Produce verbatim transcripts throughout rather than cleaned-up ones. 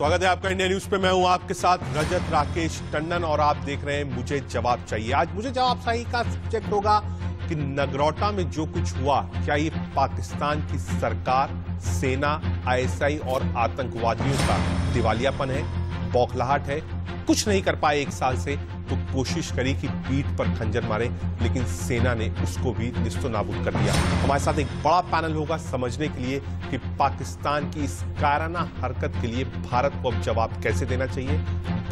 स्वागत है आपका इंडिया न्यूज पे। मैं हूं आपके साथ राजत राकेश टंडन और आप देख रहे हैं मुझे जवाब चाहिए। आज मुझे जवाब चाहिए का सब्जेक्ट होगा कि नगरोटा में जो कुछ हुआ, क्या ये पाकिस्तान की सरकार, सेना, आईएसआई और आतंकवादियों का दिवालियापन है, बौखलाहट है? कुछ नहीं कर पाए एक साल से, तो कोशिश करी कि पीठ पर खंजर मारे, लेकिन सेना ने उसको भी नेस्तनाबूद कर दिया। हमारे साथ एक बड़ा पैनल होगा समझने के लिए कि पाकिस्तान की इस कायराना हरकत के लिए भारत को अब जवाब कैसे देना चाहिए,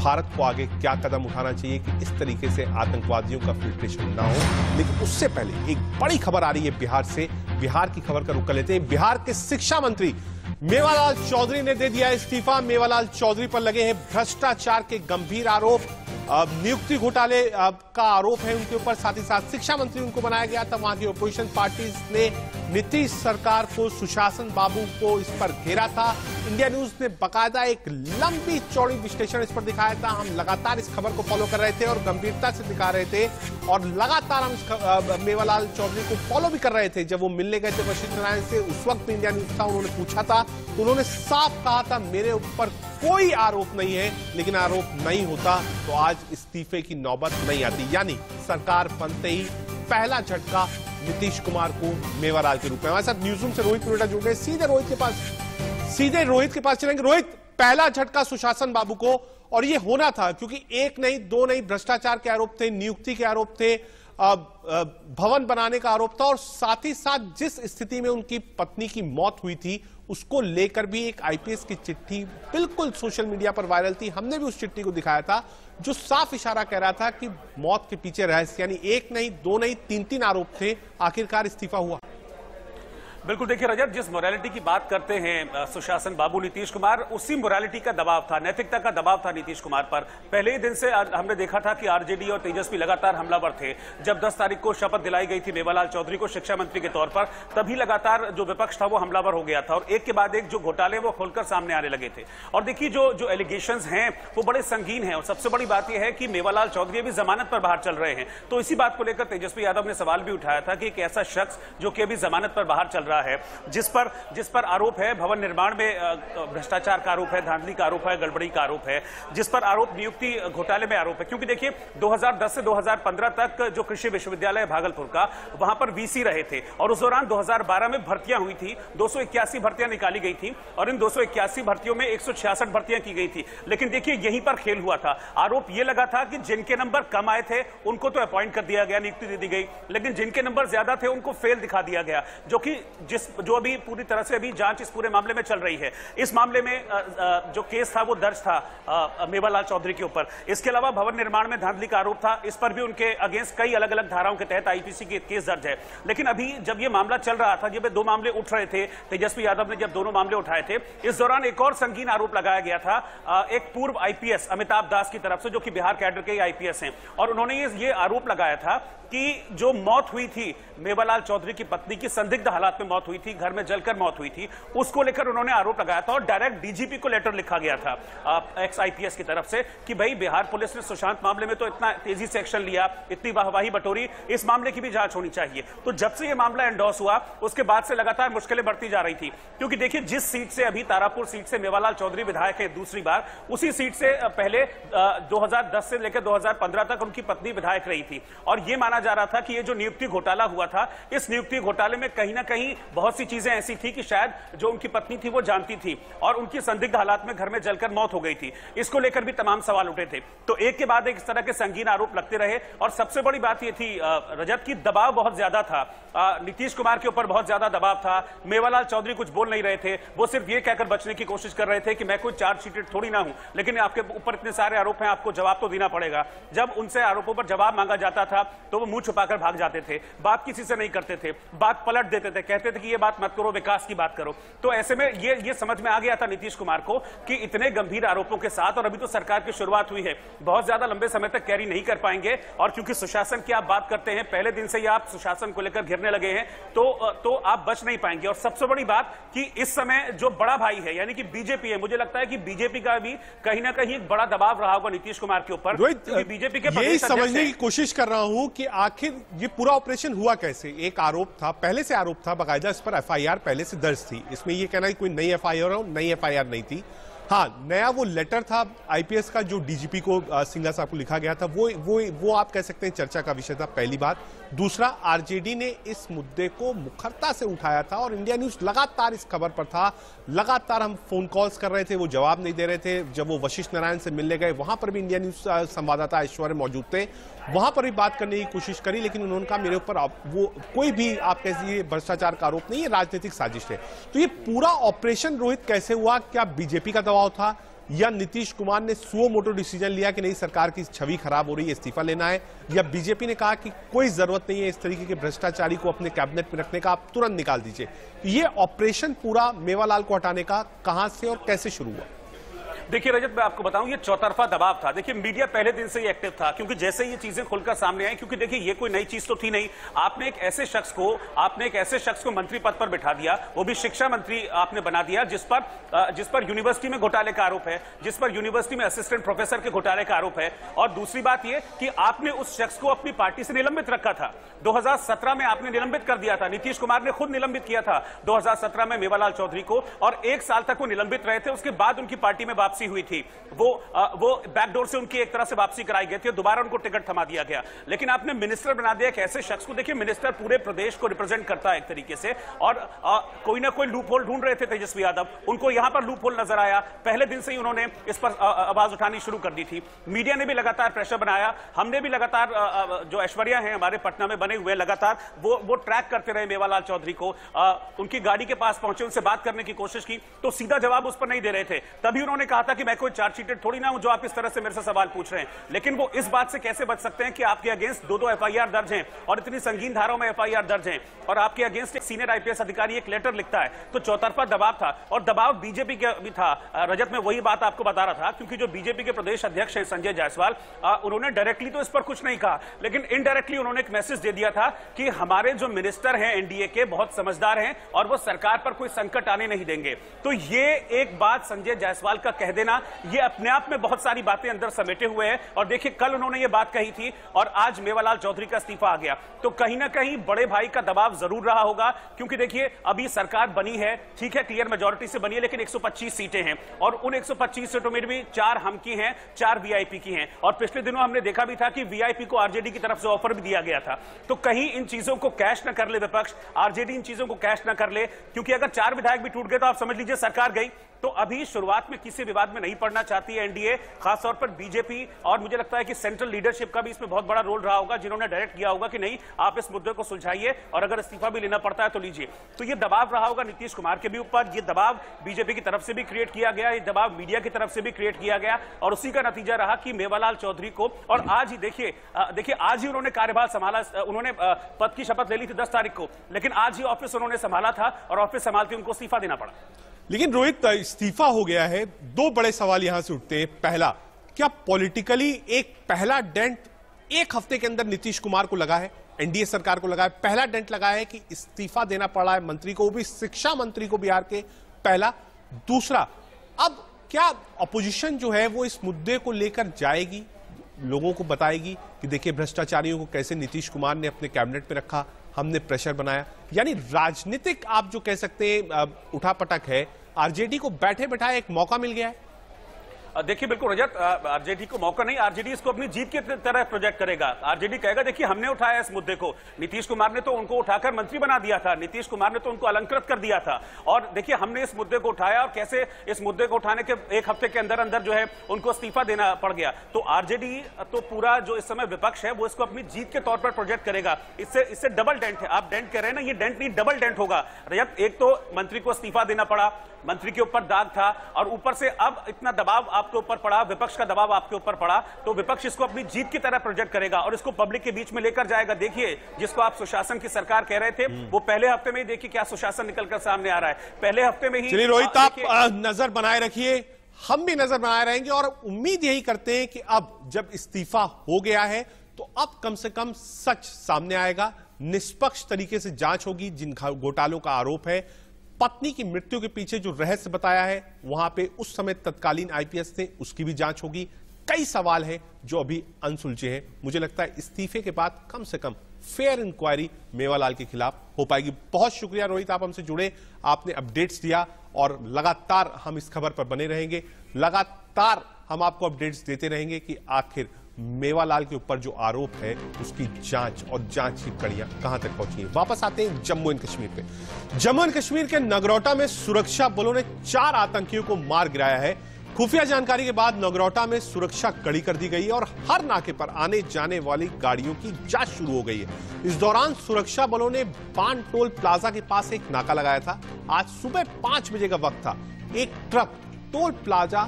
भारत को आगे क्या कदम उठाना चाहिए कि इस तरीके से आतंकवादियों का फिल्ट्रेशन ना हो। लेकिन उससे पहले एक बड़ी खबर आ रही है बिहार से। बिहार की खबर का रुख कर लेते हैं। बिहार के शिक्षा मंत्री मेवालाल चौधरी ने दे दिया इस्तीफा। मेवालाल चौधरी पर लगे हैं भ्रष्टाचार के गंभीर आरोप, नियुक्ति घोटाले का आरोप है उनके ऊपर। साथ ही साथ शिक्षा मंत्री उनको बनाया गया था, वहां की ओपोजिशन पार्टीज ने नीतीश सरकार को, सुशासन बाबू को इस पर घेरा था। इंडिया न्यूज ने बकायदा एक लंबी चौड़ी विश्लेषण इस पर दिखाया था। हम लगातार इस खबर को फॉलो कर रहे थे और गंभीरता से दिखा रहे थे और लगातार हम मेवालाल चौधरी को फॉलो भी कर रहे थे। जब वो मिलने गए थे वशिष्ठ नारायण से, उस वक्त इंडिया न्यूज था, उन्होंने पूछा था, उन्होंने साफ कहा था मेरे ऊपर कोई आरोप नहीं है। लेकिन आरोप नहीं होता तो आज इस्तीफे की नौबत नहीं आती। यानी सरकार बनते ही पहला झटका नीतीश कुमार को मेवालाल के रूप में। हमारे साथ न्यूज़रूम से रोहित पुरेटा जुड़ गए। सीधे रोहित के पास सीधे रोहित के पास चलेंगे। रोहित, पहला झटका सुशासन बाबू को, और ये होना था क्योंकि एक नहीं दो नहीं, भ्रष्टाचार के आरोप थे, नियुक्ति के आरोप थे, भवन बनाने का आरोप था, और साथ ही साथ जिस स्थिति में उनकी पत्नी की मौत हुई थी उसको लेकर भी एक आईपीएस की चिट्ठी बिल्कुल सोशल मीडिया पर वायरल थी। हमने भी उस चिट्ठी को दिखाया था जो साफ इशारा कह रहा था कि मौत के पीछे रहस्य, यानी एक नहीं दो नहीं, तीन तीन आरोप थे। आखिरकार इस्तीफा हुआ। बिल्कुल, देखिए रजत, जिस मोरालिटी की बात करते हैं सुशासन बाबू नीतीश कुमार, उसी मोरालिटी का दबाव था, नैतिकता का दबाव था नीतीश कुमार पर। पहले ही दिन से हमने देखा था कि आरजेडी और तेजस्वी लगातार हमलावर थे। जब दस तारीख को शपथ दिलाई गई थी मेवालाल चौधरी को शिक्षा मंत्री के तौर पर, तभी लगातार जो विपक्ष था वो हमलावर हो गया था और एक के बाद एक जो घोटाले वो खुलकर सामने आने लगे थे। और देखिए जो जो एलिगेशन हैं वो बड़े संगीन हैं। और सबसे बड़ी बात यह है कि मेवालाल चौधरी अभी जमानत पर बाहर चल रहे हैं। तो इसी बात को लेकर तेजस्वी यादव ने सवाल भी उठाया था कि एक ऐसा शख्स जो कि अभी जमानत पर बाहर चल रहा है, जिस पर जिस पर आरोप है भवन निर्माण में भ्रष्टाचार का आरोप है, धांधली का आरोप है, गड़बड़ी का आरोप है, जिस पर आरोप नियुक्ति घोटाले में आरोप है। क्योंकि देखिए दो हज़ार दस से दो हज़ार पंद्रह तक जो कृषि विश्वविद्यालय भागलपुर का, वहां पर वीसी रहे थे और उस दौरान दो हज़ार बारह में भर्तियां हुई थी। दो सौ इक्यासी भर्तियां निकाली गई थी और इन दो सौ इक्यासी भर्तियों में एक सौ छियासठ भर्तियां की गई थी। लेकिन देखिए यहीं पर खेल हुआ था। आरोप यह लगा था कि जिनके नंबर कम आए थे उनको तो अपॉइंट कर दिया गया, नियुक्ति दे दी गई, लेकिन जिनके नंबर ज्यादा थे उनको फेल दिखा दिया गया, जो कि जिस जो अभी पूरी तरह से अभी जांच इस पूरे मामले में चल रही है। इस मामले में आ, आ, जो केस था वो दर्ज था मेवालाल चौधरी के ऊपर। इसके अलावा भवन निर्माण में धांधली का आरोप था, इस पर भी उनके अगेंस्ट कई अलग अलग धाराओं के तहत आईपीसी के केस दर्ज है। लेकिन अभी जब ये मामला चल रहा था, जब ये दो मामले उठ रहे थे, तेजस्वी यादव ने जब दोनों मामले उठाए थे, इस दौरान एक और संगीन आरोप लगाया गया था आ, एक पूर्व आईपीएस अमिताभ दास की तरफ से, जो कि बिहार कैडर के आईपीएस हैं, और उन्होंने ये आरोप लगाया था कि जो मौत हुई थी मेवालाल चौधरी की पत्नी की, संदिग्ध हालात में मौत हुई थी, घर में जलकर मौत हुई थी, उसको लेकर उन्होंने आरोप लगाया था और डायरेक्ट डीजीपी को लेटर लिखा गया था एक्स आईपीएस की तरफ से कि भाई बिहार पुलिस ने सुशांत मामले में तो इतना तेजी से एक्शन लिया, इतनी वाहवाही बटोरी, इस मामले की भी जांच होनी चाहिए। तो जब से यह मामला एंडोर्स हुआ उसके बाद से लगातार मुश्किलें बढ़ती जा रही थी, क्योंकि देखिए जिस सीट से अभी तारापुर सीट से मेवालाल चौधरी विधायक है दूसरी बार, उसी सीट से पहले दो हजार दस से लेकर दो हजार पंद्रह तक उनकी पत्नी विधायक रही थी। और यह माना जा रहा था कि यह जो नियुक्ति घोटाला हुआ था, इस नियुक्ति घोटाले में कहीं ना कहीं बहुत सी चीजें ऐसी थी कि शायद जो उनकी पत्नी थी वो जानती थी और उनकी संदिग्ध हालात में घर में जलकर मौत हो गई थी। इसको लेकर भी तमाम सवाल उठे थे। तो एक के बाद एक इस तरह के संगीन आरोप लगते रहे और सबसे बड़ी बात ये थी रजत की दबाव बहुत ज्यादा था नीतीश कुमार के ऊपर, बहुत ज्यादा दबाव था। मेवालाल चौधरी कुछ बोल नहीं रहे थे, वो सिर्फ ये कहकर बचने की कोशिश कर रहे थे कि मैं कोई चार्ज शीटेड थोड़ी ना हूं, लेकिन आपके ऊपर इतने सारे आरोप हैं, आपको जवाब तो देना पड़ेगा। जब उनसे आरोपों पर जवाब मांगा जाता था तो वो मुंह छुपाकर भाग जाते थे, बात किसी से नहीं करते थे, बात पलट देते थे, कहते थे कि ये बात मत करो, विकास की बात करो। तो ऐसे में ये ये समझ में आ गया था नीतीश कुमार को कि इतने गंभीर आरोपों के साथ, और अभी तो सरकार की शुरुआत हुई है, बहुत ज्यादा लंबे समय तक कैरी नहीं कर पाएंगे। और क्योंकि सुशासन की आप बात करते हैं, पहले दिन से ही आप सुशासन को लेकर घिरने लगे हैं, तो तो आप बच नहीं पाएंगे। और सबसे बड़ी बात कि इस समय जो बड़ा भाई है यानी कि बीजेपी है, मुझे लगता है कि बीजेपी का भी कहीं ना कहीं एक बड़ा दबाव रहा होगा नीतीश कुमार के ऊपर। बीजेपी के यही समझने की कोशिश कर रहा हूं कि आखिर ये पूरा ऑपरेशन हुआ कैसे। एक आरोप था, पहले से आरोप था, बकायदा इस पर एफआईआर पहले से दर्ज थी। इसमें यह कहना कि कोई नई एफआईआर हो, नई एफआईआर नहीं थी। हाँ, नया वो लेटर था आईपीएस का जो डीजीपी को सिंगला साहब को लिखा गया था, वो वो वो आप कह सकते हैं चर्चा का विषय था, पहली बात। दूसरा, आरजेडी ने इस मुद्दे को मुखरता से उठाया था और इंडिया न्यूज लगातार इस खबर पर था, लगातार हम फोन कॉल्स कर रहे थे, वो जवाब नहीं दे रहे थे। जब वो वशिष्ठ नारायण से मिलने गए वहां पर भी इंडिया न्यूज संवाददाता ऐश्वर्य मौजूद थे, वहां पर भी बात करने की कोशिश करी, लेकिन उन्होंने कहा मेरे ऊपर वो कोई भी आप कैसे भ्रष्टाचार का आरोप नहीं है, राजनीतिक साजिश है। तो ये पूरा ऑपरेशन रोहित कैसे हुआ, क्या बीजेपी का दबाव था या नीतीश कुमार ने सुओ मोटो डिसीजन लिया कि नहीं सरकार की छवि खराब हो रही है, इस्तीफा लेना है, या बीजेपी ने कहा कि कोई जरूरत नहीं है इस तरीके के भ्रष्टाचारी को अपने कैबिनेट में रखने का, आप तुरंत निकाल दीजिए। ये ऑपरेशन पूरा मेवालाल को हटाने का कहां से और कैसे शुरू हुआ? देखिए रजत, मैं आपको बताऊं, ये चौतरफा दबाव था। देखिए मीडिया पहले दिन से ही एक्टिव था, क्योंकि जैसे ये चीजें खुलकर सामने आई, क्योंकि देखिए ये कोई नई चीज तो थी नहीं। आपने एक ऐसे शख्स को आपने एक ऐसे शख्स को मंत्री पद पर बिठा दिया, वो भी शिक्षा मंत्री आपने बना दिया, जिस पर जिस पर यूनिवर्सिटी में घोटाले का आरोप है, जिस पर यूनिवर्सिटी में असिस्टेंट प्रोफेसर के घोटाले का आरोप है। और दूसरी बात ये कि आपने उस शख्स को अपनी पार्टी से निलंबित रखा था, दो हजार सत्रह में आपने निलंबित कर दिया था, नीतीश कुमार ने खुद निलंबित किया था दो हजार सत्रह में मेवालाल चौधरी को, और एक साल तक वो निलंबित रहे थे। उसके बाद उनकी पार्टी में वापसी हुई थी, वो आ, वो बैकडोर से उनकी एक तरह से वापसी कराई गई थी, दोबारा उनको टिकट थमा दिया गया। लेकिन आपने मिनिस्टर बना दिया एक ऐसे शख्स को, देखिए मिनिस्टर पूरे प्रदेश को रिप्रेजेंट करता है एक तरीके से, और आ, कोई ना कोई लूप होल ढूंढ रहे थे तेजस्वी यादव, उनको यहां पर लूप होल नजर आया, पहले दिन से ही उन्होंने इस पर आ, आवाज उठानी शुरू कर दी थी। मीडिया ने भी लगातार प्रेशर बनाया, हमने भी लगातार आ, आ, जो ऐश्वर्या है हमारे पटना में बने हुए, लगातार वो वो ट्रैक करते रहे मेवालाल चौधरी को, उनकी गाड़ी के पास पहुंचे, उनसे बात करने की कोशिश की तो सीधा जवाब उस पर नहीं दे रहे थे। तभी उन्होंने कहा था कि मैं कोई चार्जशीटेड थोड़ी ना हूं जो आप इस तरह से मेरे से सवाल पूछ रहे हैं। लेकिन वो इस बात से कैसे बच सकते हैं कि आपके अगेंस्ट दो दो एफआईआर दर्ज हैं और इतनी संगीन धाराओं में एफआईआर दर्ज हैं, और आपके अगेंस्ट एक सीनियर आईपीएस अधिकारी एक लेटर लिखता है। तो चौतरफा दबाव था और दबाव बीजेपी का भी था रजत, में वही बात आपको बता रहा था, क्योंकि जो बीजेपी के प्रदेश अध्यक्ष हैं संजय जायसवाल, उन्होंने डायरेक्टली तो इस पर कुछ नहीं कहा, लेकिन इनडायरेक्टली उन्होंने एक मैसेज दे दिया था कि हमारे जो मिनिस्टर हैं एनडीए के बहुत समझदार हैं और वो सरकार पर कोई संकट आने नहीं देंगे। तो ये एक बात संजय जायसवाल का कह देना, ये अपने आप में बहुत सारी बातें अंदर समेटे हुए हैं। और देखिए कल उन्होंने ये बात कही थी और आज मेवालाल चौधरी का इस्तीफा आ गया, तो कहीं ना कहीं बड़े भाई का दबाव जरूर रहा होगा, क्योंकि देखिए अभी सरकार बनी है, ठीक है क्लियर मेजोरिटी से बनी है, लेकिन एक सौ पच्चीस सीटें हैं और उन एक सौ पच्चीस सीटों में भी चार हम की हैं, चार वीआईपी की हैं, और पिछले दिनों हमने देखा भी था कि वीआईपी को आरजेडी की तरफ से ऑफर भी दिया गया था। तो कहीं इन चीजों को कैश ना कर ले विपक्ष, आरजेडी इन चीजों को कैश ना कर ले, क्योंकि अगर चार विधायक भी टूट गए तो आप समझ लीजिए सरकार गई। तो अभी शुरुआत में किसी विवाद में नहीं पड़ना चाहती है एनडीए, खासतौर पर बीजेपी, और मुझे लगता है कि सेंट्रल लीडरशिप का भी इसमें बहुत बड़ा रोल रहा होगा, जिन्होंने डायरेक्ट किया होगा कि नहीं आप इस मुद्दे को सुलझाइए और अगर इस्तीफा भी लेना पड़ता है तो लीजिए। तो ये दबाव रहा होगा नीतीश कुमार के भी ऊपर, ये दबाव बीजेपी की तरफ से भी क्रिएट किया गया, ये दबाव मीडिया की तरफ से भी क्रिएट किया गया, और उसी का नतीजा रहा कि मेवालाल चौधरी को, और आज ही देखिए देखिए आज ही उन्होंने कार्यभार संभाला, उन्होंने पद की शपथ ले ली थी दस तारीख को, लेकिन आज ही ऑफिस उन्होंने संभाला था और ऑफिस संभालते उनको इस्तीफा देना पड़ा। लेकिन रोहित इस्तीफा हो गया है, दो बड़े सवाल यहां से उठते हैं। पहला, क्या पॉलिटिकली एक पहला डेंट एक हफ्ते के अंदर नीतीश कुमार को लगा है, एनडीए सरकार को लगा है, पहला डेंट लगा है कि इस्तीफा देना पड़ा है मंत्री को, वो भी शिक्षा मंत्री को बिहार के, पहला। दूसरा, अब क्या अपोजिशन जो है वो इस मुद्दे को लेकर जाएगी, लोगों को बताएगी कि देखिए भ्रष्टाचारियों को कैसे नीतीश कुमार ने अपने कैबिनेट में रखा, हमने प्रेशर बनाया, यानी राजनीतिक आप जो कह सकते हैं उठापटक है, आरजेडी को बैठे बैठाए एक मौका मिल गया है। देखिए बिल्कुल रजत, आरजेडी को मौका नहीं, आरजेडी इसको अपनी जीत की तरह प्रोजेक्ट करेगा। आरजेडी कहेगा देखिए हमने उठाया इस मुद्दे को, नीतीश कुमार ने तो उनको उठाकर मंत्री बना दिया था, नीतीश कुमार ने तो उनको अलंकृत कर दिया था, और देखिए हमने इस मुद्दे को उठाया और कैसे इस मुद्दे को उठाने के एक हफ्ते के अंदर अंदर जो है उनको इस्तीफा देना पड़ गया। तो आरजेडी तो पूरा जो इस समय विपक्ष है वो इसको अपनी जीत के तौर पर प्रोजेक्ट करेगा, इससे इससे डबल डेंट है। आप डेंट कह रहे हैं ना, ये डेंट नहीं डबल डेंट होगा रजत, एक तो मंत्री को इस्तीफा देना पड़ा, मंत्री के ऊपर दाग था, और ऊपर से अब इतना दबाव आपके ऊपर पड़ा, विपक्ष का दबाव आपके ऊपर पड़ा, तो विपक्ष इसको अपनी जीत की तरह प्रोजेक्ट करेगा और इसको पब्लिक के बीच में लेकर जाएगा। देखिए जिसको आप सुशासन की सरकार कह रहे थे, वो पहले हफ्ते में ही देखिए क्या सुशासन निकलकर सामने आ रहा है, पहले हफ्ते में ही। चलिए रोहित, आप नजर बनाए रखिए, हम भी नजर बनाए रहेंगे और उम्मीद यही करते हैं कि अब जब इस्तीफा हो गया है तो अब कम से कम सच सामने आएगा, निष्पक्ष तरीके से जांच होगी। जिन घोटालों का आरोप है, पत्नी की मृत्यु के पीछे जो रहस्य बताया है, वहां पे उस समय तत्कालीन आईपीएस थे, उसकी भी जांच होगी। कई सवाल हैं जो अभी अनसुलझे हैं। मुझे लगता है इस्तीफे के बाद कम से कम फेयर इंक्वायरी मेवालाल के खिलाफ हो पाएगी। बहुत शुक्रिया रोहित, आप हमसे जुड़े, आपने अपडेट्स दिया और लगातार हम इस खबर पर बने रहेंगे, लगातार हम आपको अपडेट्स देते रहेंगे कि आखिर मेवालाल के ऊपर जो आरोप है उसकी जांच और जांच की कड़ियां कहां तक पहुंची है। वापस आते हैं जम्मू एंड कश्मीर पे। जम्मू एंड कश्मीर के नगरोटा में सुरक्षा बलों ने चार आतंकियों को मार गिराया है। खुफिया जानकारी के बाद नगरोटा में सुरक्षा कड़ी कर दी गई है और हर नाके पर आने जाने वाली गाड़ियों की जांच शुरू हो गई है। इस दौरान सुरक्षा बलों ने बान टोल प्लाजा के पास एक नाका लगाया था। आज सुबह पांच बजे का वक्त था, एक ट्रक टोल प्लाजा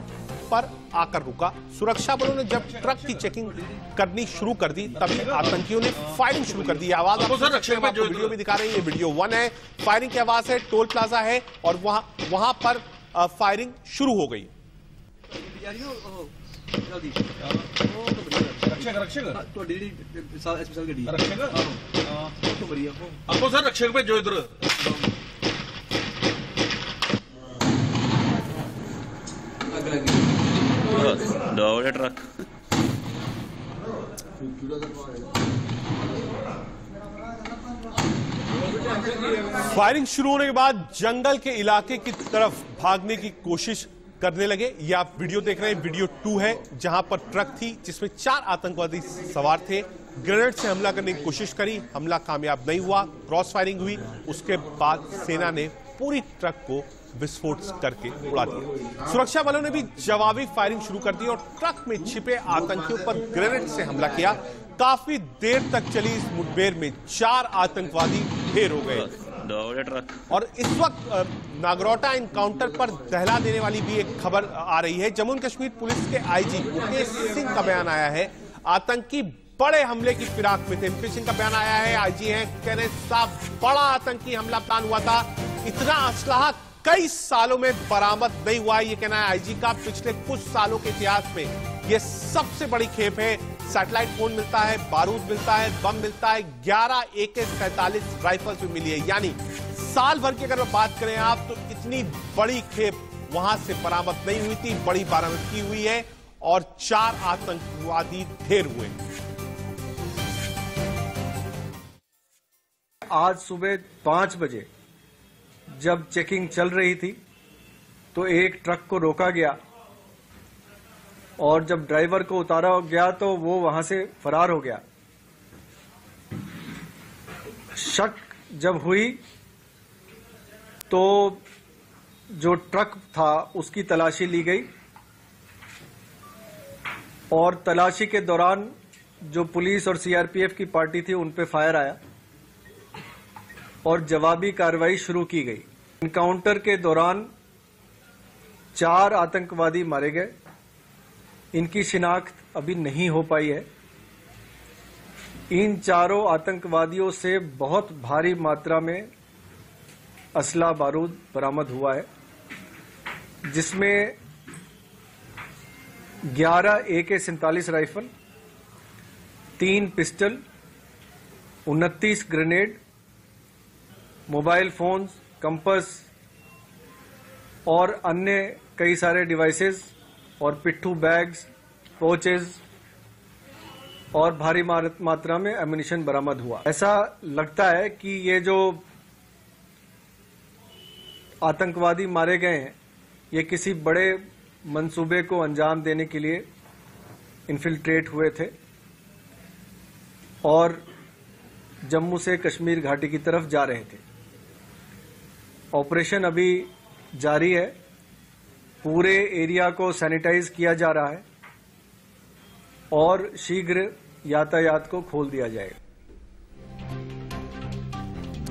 पर आकर रुका। सुरक्षा बलों ने जब ट्रक की चेकिंग करनी शुरू कर दी तभी आतंकियों ने फायरिंग शुरू कर दी। आवाज आप आपको वीडियो भी दिखा रहे हैं, ये वीडियो वन है, फायरिंग की आवाज है, टोल प्लाजा है और वहां वहां पर फायरिंग शुरू हो गई। फायरिंग शुरू होने के बाद जंगल के इलाके की तरफ भागने की कोशिश करने लगे। ये आप वीडियो देख रहे हैं, वीडियो टू है, जहां पर ट्रक थी जिसमें चार आतंकवादी सवार थे। ग्रेनेड से हमला करने की कोशिश करी, हमला कामयाब नहीं हुआ, क्रॉस फायरिंग हुई। उसके बाद सेना ने पूरी ट्रक को विस्फोट करके उड़ा दिया। सुरक्षा बलों ने भी जवाबी फायरिंग शुरू कर दी और ट्रक में छिपे आतंकियों पर ग्रेनेड से हमला किया। काफी देर तक चली इस मुठभेड़ में चार आतंकवादी ढेर हो गए और इस वक्त नागरौटा एनकाउंटर पर दहला देने वाली भी एक खबर आ रही है। जम्मू कश्मीर पुलिस के आईजी मुकेश सिंह का बयान आया है, आतंकी बड़े हमले की फिराक में थे। मुकेश सिंह का बयान आया है, आईजी हैं, कह रहे साहब बड़ा आतंकी हमला प्लान हुआ था, इतना असलहा कई सालों में बरामद नहीं हुआ। ये कहना है आईजी का, पिछले कुछ सालों के इतिहास में यह सबसे बड़ी खेप है। सैटेलाइट फोन मिलता है, बारूद मिलता है, बम मिलता है, ग्यारह ए के सैंतालीस राइफल्स भी मिली है। यानी साल भर की अगर बात करें आप तो इतनी बड़ी खेप वहां से बरामद नहीं हुई थी, बड़ी बरामदगी हुई है और चार आतंकवादी ढेर हुए। आज सुबह पांच बजे जब चेकिंग चल रही थी तो एक ट्रक को रोका गया और जब ड्राइवर को उतारा गया तो वो वहां से फरार हो गया। शक जब हुई तो जो ट्रक था उसकी तलाशी ली गई और तलाशी के दौरान जो पुलिस और सी आर पी एफ की पार्टी थी उन पे फायर आया और जवाबी कार्रवाई शुरू की गई। इनकाउंटर के दौरान चार आतंकवादी मारे गए, इनकी शिनाख्त अभी नहीं हो पाई है। इन चारों आतंकवादियों से बहुत भारी मात्रा में असला बारूद बरामद हुआ है, जिसमें ग्यारह ए के सैंतालीस राइफल, तीन पिस्टल, उनतीस ग्रेनेड, मोबाइल फोन्स, कंपास और अन्य कई सारे डिवाइसेस और पिट्ठू बैग्स, पोचेज और भारी मात्रा में एम्युनिशन बरामद हुआ। ऐसा लगता है कि ये जो आतंकवादी मारे गए हैं ये किसी बड़े मंसूबे को अंजाम देने के लिए इन्फिल्ट्रेट हुए थे और जम्मू से कश्मीर घाटी की तरफ जा रहे थे। ऑपरेशन अभी जारी है, पूरे एरिया को सैनिटाइज किया जा रहा है और शीघ्र यातायात को खोल दिया जाएगा।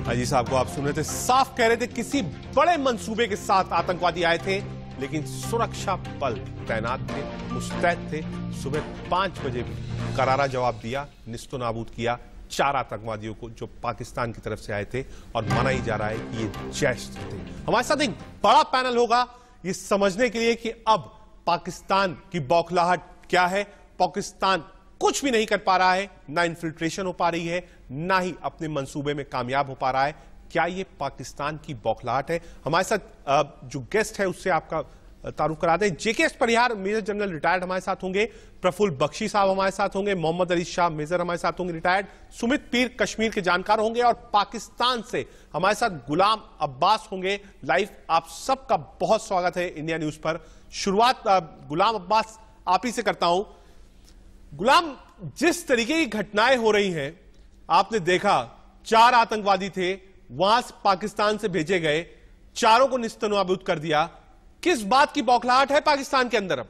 हाजी साहब को आप सुन रहे थे, साफ कह रहे थे किसी बड़े मंसूबे के साथ आतंकवादी आए थे, लेकिन सुरक्षा बल तैनात थे, मुस्तैद थे। सुबह पांच बजे भी करारा जवाब दिया, निस्तो नाबूद किया चार आतंकवादियों को जो पाकिस्तान की तरफ से आए थे और माना ही जा रहा है कि ये जैश थे। हमारे साथ एक बड़ा पैनल होगा ये समझने के लिए कि अब पाकिस्तान की बौखलाहट क्या है। पाकिस्तान कुछ भी नहीं कर पा रहा है, ना इन्फिल्ट्रेशन हो पा रही है, ना ही अपने मंसूबे में कामयाब हो पा रहा है। क्या ये पाकिस्तान की बौखलाहट है? हमारे साथ जो गेस्ट है उससे आपका तारुफ करा दें। J K S Parihar major general retired हमारे साथ होंगे, प्रफुल बख्शी साहब हमारे साथ होंगे, मोहम्मद अली शाह मेजर हमारे साथ होंगे रिटायर्ड, सुमित पीर कश्मीर के जानकार होंगे और पाकिस्तान से हमारे साथ गुलाम अब्बास होंगे लाइव। आप सबका बहुत स्वागत है इंडिया न्यूज पर। शुरुआत गुलाम अब्बास आप ही से करता हूं। गुलाम, जिस तरीके की घटनाएं हो रही हैं, आपने देखा चार आतंकवादी थे, वहां पाकिस्तान से भेजे गए, चारों को निस्त नाबूद कर दिया। किस बात की बौखलाहट है पाकिस्तान के अंदर? अब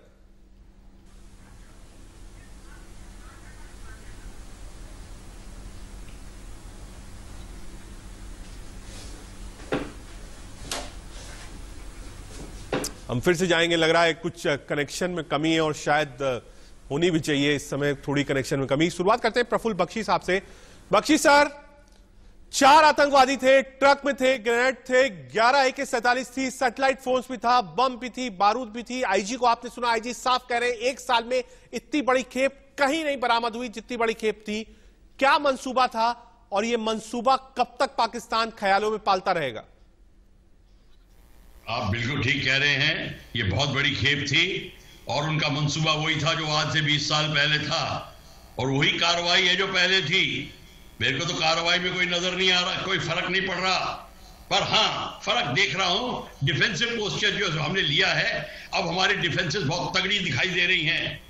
हम फिर से जाएंगे, लग रहा है कुछ कनेक्शन में कमी है और शायद होनी भी चाहिए इस समय, थोड़ी कनेक्शन में कमी। शुरुआत करते हैं प्रफुल बख्शी साहब से। बख्शी सर, चार आतंकवादी थे, ट्रक में थे, ग्रेनेड थे, ग्यारह ए के सैंतालीस थी, सैटेलाइट फोन्स भी था, बम भी थी, बारूद भी थी। आईजी को आपने सुना, आईजी साफ कह रहे हैं एक साल में इतनी बड़ी खेप कहीं नहीं बरामद हुई जितनी बड़ी खेप थी। क्या मंसूबा था और ये मंसूबा कब तक पाकिस्तान ख्यालों में पालता रहेगा? आप बिल्कुल ठीक कह रहे हैं, ये बहुत बड़ी खेप थी और उनका मंसूबा वही था जो आज से बीस साल पहले था और वही कार्रवाई है जो पहले थी। मेरे को तो कार्रवाई में कोई नजर नहीं आ रहा, कोई फर्क नहीं पड़ रहा, पर हाँ फर्क देख रहा हूं डिफेंसिव पोस्चर जो हमने लिया है। अब हमारे डिफेंसेस बहुत तगड़ी दिखाई दे रही हैं।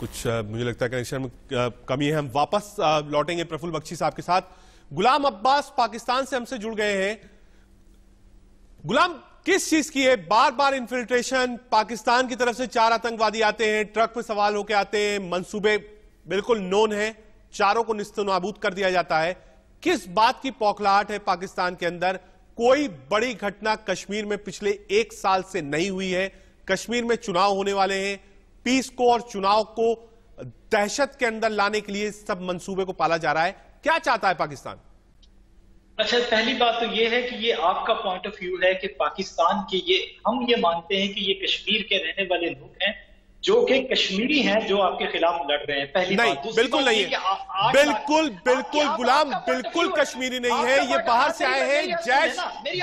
कुछ मुझे लगता है कनेक्शन में कमी है, हम वापस लौटेंगे प्रफुल बख्शी साहब के साथ। गुलाम अब्बास पाकिस्तान से हमसे जुड़ गए हैं। गुलाम, किस चीज की है बार बार इन्फिल्ट्रेशन? पाकिस्तान की तरफ से चार आतंकवादी आते हैं, ट्रक में सवार होकर आते हैं, मंसूबे बिल्कुल नोन है, चारों को निस्त नाबूद कर दिया जाता है। किस बात की पौखलाहट है पाकिस्तान के अंदर? कोई बड़ी घटना कश्मीर में पिछले एक साल से नहीं हुई है। कश्मीर में चुनाव होने वाले हैं, पीस को और चुनाव को दहशत के अंदर लाने के लिए सब मंसूबे को पाला जा रहा है। क्या चाहता है पाकिस्तान? अच्छा, पहली बात तो ये है कि ये आपका पॉइंट ऑफ व्यू है कि पाकिस्तान के, ये हम ये मानते हैं कि ये कश्मीर के रहने वाले लोग हैं जो कि कश्मीरी हैं जो आपके खिलाफ लड़ रहे हैं। पहली नहीं, बात बिल्कुल नहीं है, आ, आ, बिल्कुल बिल्कुल गुलाम बिल्कुल कश्मीरी नहीं है, ये बाहर से आए हैं। जैश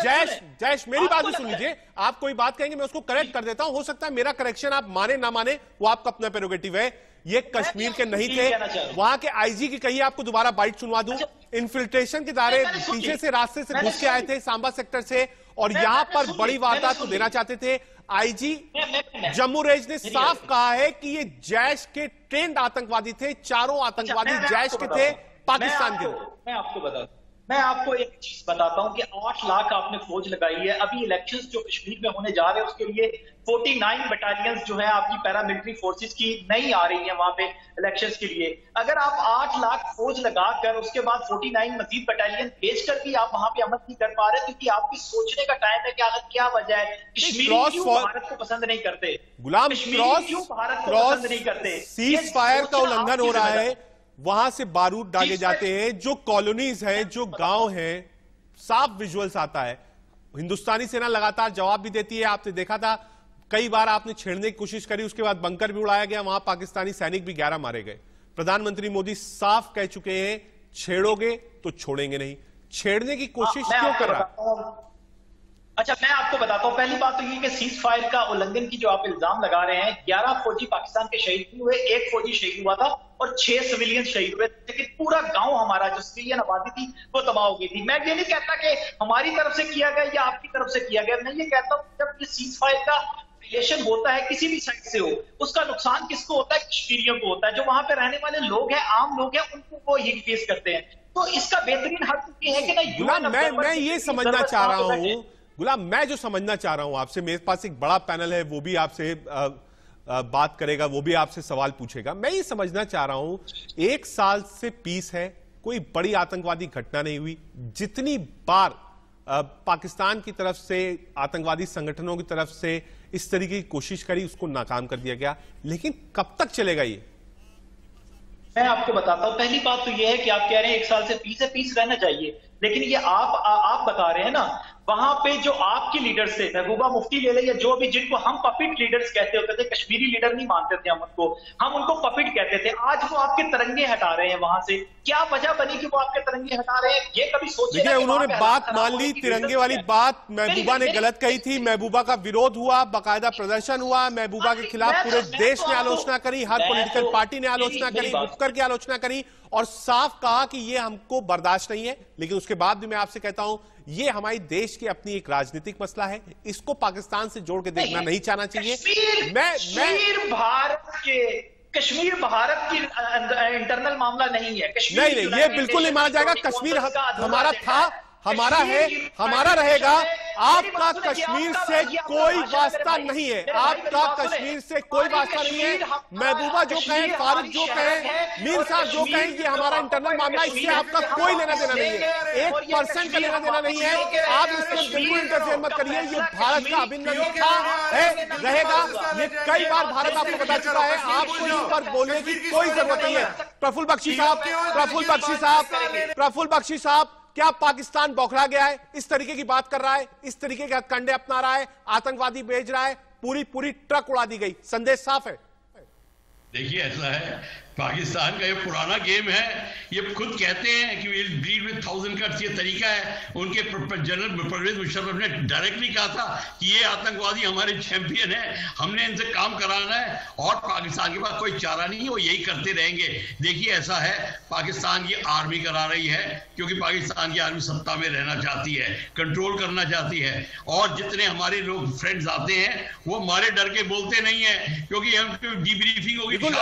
जैश जैश मेरी बात भी सुन लीजिए। आप कोई बात कहेंगे मैं उसको करेक्ट कर देता हूं, हो सकता है मेरा करेक्शन आप माने ना माने, वो आपका अपना प्रेरोगेटिव है। ये कश्मीर के नहीं थे, वहां के आईजी की कही आपको दोबारा बाइट सुनवा दूं। इन्फिल्ट्रेशन के दायरे पीछे से रास्ते से घुस के आए थे सांबा सेक्टर से और यहाँ पर बड़ी वारदात को देना चाहते थे। आईजी जम्मू रेंज ने साफ कहा है कि ये जैश के ट्रेंड आतंकवादी थे, चारों आतंकवादी जैश के थे पाकिस्तान के। मैं आपको बता मैं आपको एक चीज बताता हूँ कि आठ लाख आपने फौज लगाई है। अभी इलेक्शंस जो कश्मीर में होने जा रहे हैं उसके लिए उनचास बटालियंस जो है आपकी पैरामिलिट्री फोर्सेस की नहीं आ रही है वहां पे इलेक्शंस के लिए। अगर आप आठ लाख फौज लगाकर उसके बाद उनचास मजीद बटालियन भेजकर भी आप वहां पे अमल नहीं कर पा रहे, क्योंकि आपकी सोचने का टाइम है कि आखिर क्या वजह है कश्मीरी क्यों भारत को पसंद नहीं करते। गुलाम, कश्मीरी क्यों भारत को पसंद नहीं करते? सीज फायर का उल्लंघन हो रहा है, वहां से बारूद डाले जाते हैं, जो कॉलोनीज हैं, जो गांव हैं, साफ विजुअल्स आता है। हिंदुस्तानी सेना लगातार जवाब भी देती है, आपने देखा था कई बार आपने छेड़ने की कोशिश करी, उसके बाद बंकर भी उड़ाया गया, वहां पाकिस्तानी सैनिक भी ग्यारह मारे गए। प्रधानमंत्री मोदी साफ कह चुके हैं छेड़ोगे तो छोड़ेंगे नहीं, छेड़ने की कोशिश क्यों कर रहा? अच्छा, मैं आपको बताता हूँ। पहली बात तो ये कि सीज फायर का उल्लंघन की जो आप इल्जाम लगा रहे हैं, ग्यारह फौजी पाकिस्तान के शहीद हुए, एक फौजी शहीद हुआ था और छह सिविलियन शहीद हुए, लेकिन पूरा गांव हमारा जो सिविलियन आबादी थी वो तबाह हो गई थी। मैं ये नहीं कहता कि हमारी तरफ से किया गया या आपकी तरफ से किया गया, मैं ये कहता हूँ जब ये सीज फायर का रिलेशन होता है किसी भी साइड से हो, उसका नुकसान किसको होता है? कश्मीरियों को होता है, जो वहां पे रहने वाले लोग हैं, आम लोग हैं, उनको वो हीट फेस करते हैं। तो इसका बेहतरीन हक ये है कि ना, मैं मैं ये समझना चाह रहा हूँ गुलाम, मैं जो समझना चाह रहा हूं आपसे, मेरे पास एक बड़ा पैनल है, वो भी आपसे बात करेगा, वो भी आपसे सवाल पूछेगा। मैं ये समझना चाह रहा हूं, एक साल से पीस है, कोई बड़ी आतंकवादी घटना नहीं हुई। जितनी बार आ, पाकिस्तान की तरफ से, आतंकवादी संगठनों की तरफ से इस तरीके की कोशिश करी, उसको नाकाम कर दिया गया, लेकिन कब तक चलेगा ये? मैं आपको बताता हूँ। पहली बात तो यह है कि आप कह रहे हैं एक साल से पीस है, पीस रहना चाहिए, लेकिन ये आप आ, आप बता रहे हैं ना वहां पे जो आपकी लीडरशिप महबूबा मुफ्ती ले ले या जो भी, जिनको हम पपिट लीडर्स कहते होते थे, कश्मीरी लीडर नहीं मानते थे हम उनको, हम उनको पपिट कहते थे, आज वो आपके तरंगे हटा रहे हैं वहां से। क्या वजह बनी कि वो आपके तरंगे हटा रहे हैं, ये कभी सोचे? देखिए, उन्होंने बात मान ली, तिरंगे वाली बात महबूबा ने गलत कही थी। महबूबा का विरोध हुआ, बाकायदा प्रदर्शन हुआ, महबूबा के खिलाफ पूरे देश ने आलोचना करी, हर पॉलिटिकल पार्टी ने आलोचना करी, मुखर की आलोचना करी और साफ कहा कि ये हमको बर्दाश्त नहीं है। लेकिन उसके बाद भी मैं आपसे कहता हूं, ये हमारे देश की अपनी एक राजनीतिक मसला है, इसको पाकिस्तान से जोड़ के देखना नहीं चाहना चाहिए। कश्मीर, मैं मैं भारत के कश्मीर भारत की इंटरनल मामला नहीं है। कश्मीर नहीं, नहीं, ये बिल्कुल नहीं माना जाएगा। कश्मीर हमारा था, हमारा है, हमारा रहेगा। आपका कश्मीर से कोई वास्ता नहीं है, आपका कश्मीर से कोई वास्ता नहीं है। महबूबा जो कहें, फारूक जो कहें, मीर साहब जो कहें, ये हमारा इंटरनल मामला, इससे आपका कोई लेना देना नहीं है, एक परसेंट का लेना देना नहीं है। आप इसमें बिल्कुल इंटरफेयर मत करिए। ये भारत का अभिनंदन था, है, रहेगा। ये कई बार भारत आपको बता चुका है, आपको इस पर बोलने की कोई जरूरत नहीं है। प्रफुल बख्शी साहब, प्रफुल बख्शी साहब, प्रफुल बख्शी साहब, क्या पाकिस्तान बौखला गया है? इस तरीके की बात कर रहा है, इस तरीके का कंडे अपना रहा है, आतंकवादी भेज रहा है, पूरी पूरी ट्रक उड़ा दी गई। संदेश साफ है। देखिए, ऐसा है, पाकिस्तान का ये पुराना गेम है। ये खुद कहते हैं कि will bleed with thousand cuts, ये तरीका है। उनके जनरल परवेज मुशर्रफ ने डायरेक्टली कहा था कि ये आतंकवादी हमारे चैंपियन हैं, हमने इनसे काम कराना है और पाकिस्तान के पास कोई चारा नहीं है, वो यही करते रहेंगे। देखिए, ऐसा है, पाकिस्तान की आर्मी करा रही है, क्योंकि पाकिस्तान की आर्मी सत्ता में रहना चाहती है, कंट्रोल करना चाहती है। और जितने हमारे लोग फ्रेंड्स आते हैं वो हमारे डर के बोलते नहीं है, क्योंकि हम डीब्रीफिंग होगी। बख्शी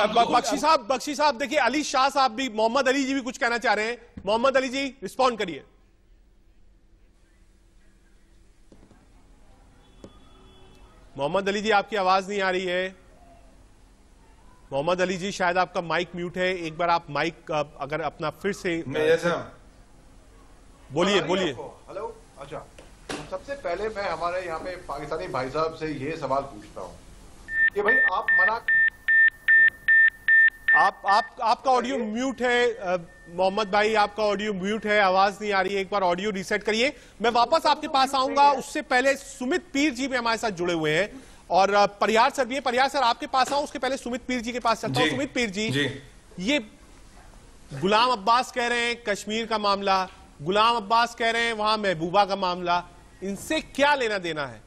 साहब, बख्शी साहब, देखिए, अली शाह साहब भी, मोहम्मद अली जी भी कुछ कहना चाह रहे हैं। मोहम्मद अली जी, रिस्पॉन्ड करिए। मोहम्मद अली जी, आपकी आवाज नहीं आ रही है। मोहम्मद अली जी, शायद आपका माइक म्यूट है। एक बार आप माइक अगर अपना फिर से बोलिए बोलिए हेलो। अच्छा, सबसे पहले मैं हमारे यहाँ पे पाकिस्तानी भाई साहब से ये सवाल पूछता हूँ कि भाई आप मना आप आप आपका ऑडियो म्यूट है मोहम्मद भाई, आपका ऑडियो म्यूट है, आवाज नहीं आ रही है। एक बार ऑडियो रीसेट करिए। मैं वापस आपके पास आऊंगा, उससे पहले सुमित पीर जी भी हमारे साथ जुड़े हुए हैं और परिहार सर भी है। परिहार सर आपके पास आऊं, उसके पहले सुमित पीर जी के पास चलता हूं। सुमित पीर जी, जी, ये गुलाम अब्बास कह रहे हैं कश्मीर का मामला, गुलाम अब्बास कह रहे हैं वहां महबूबा का मामला, इनसे क्या लेना देना है?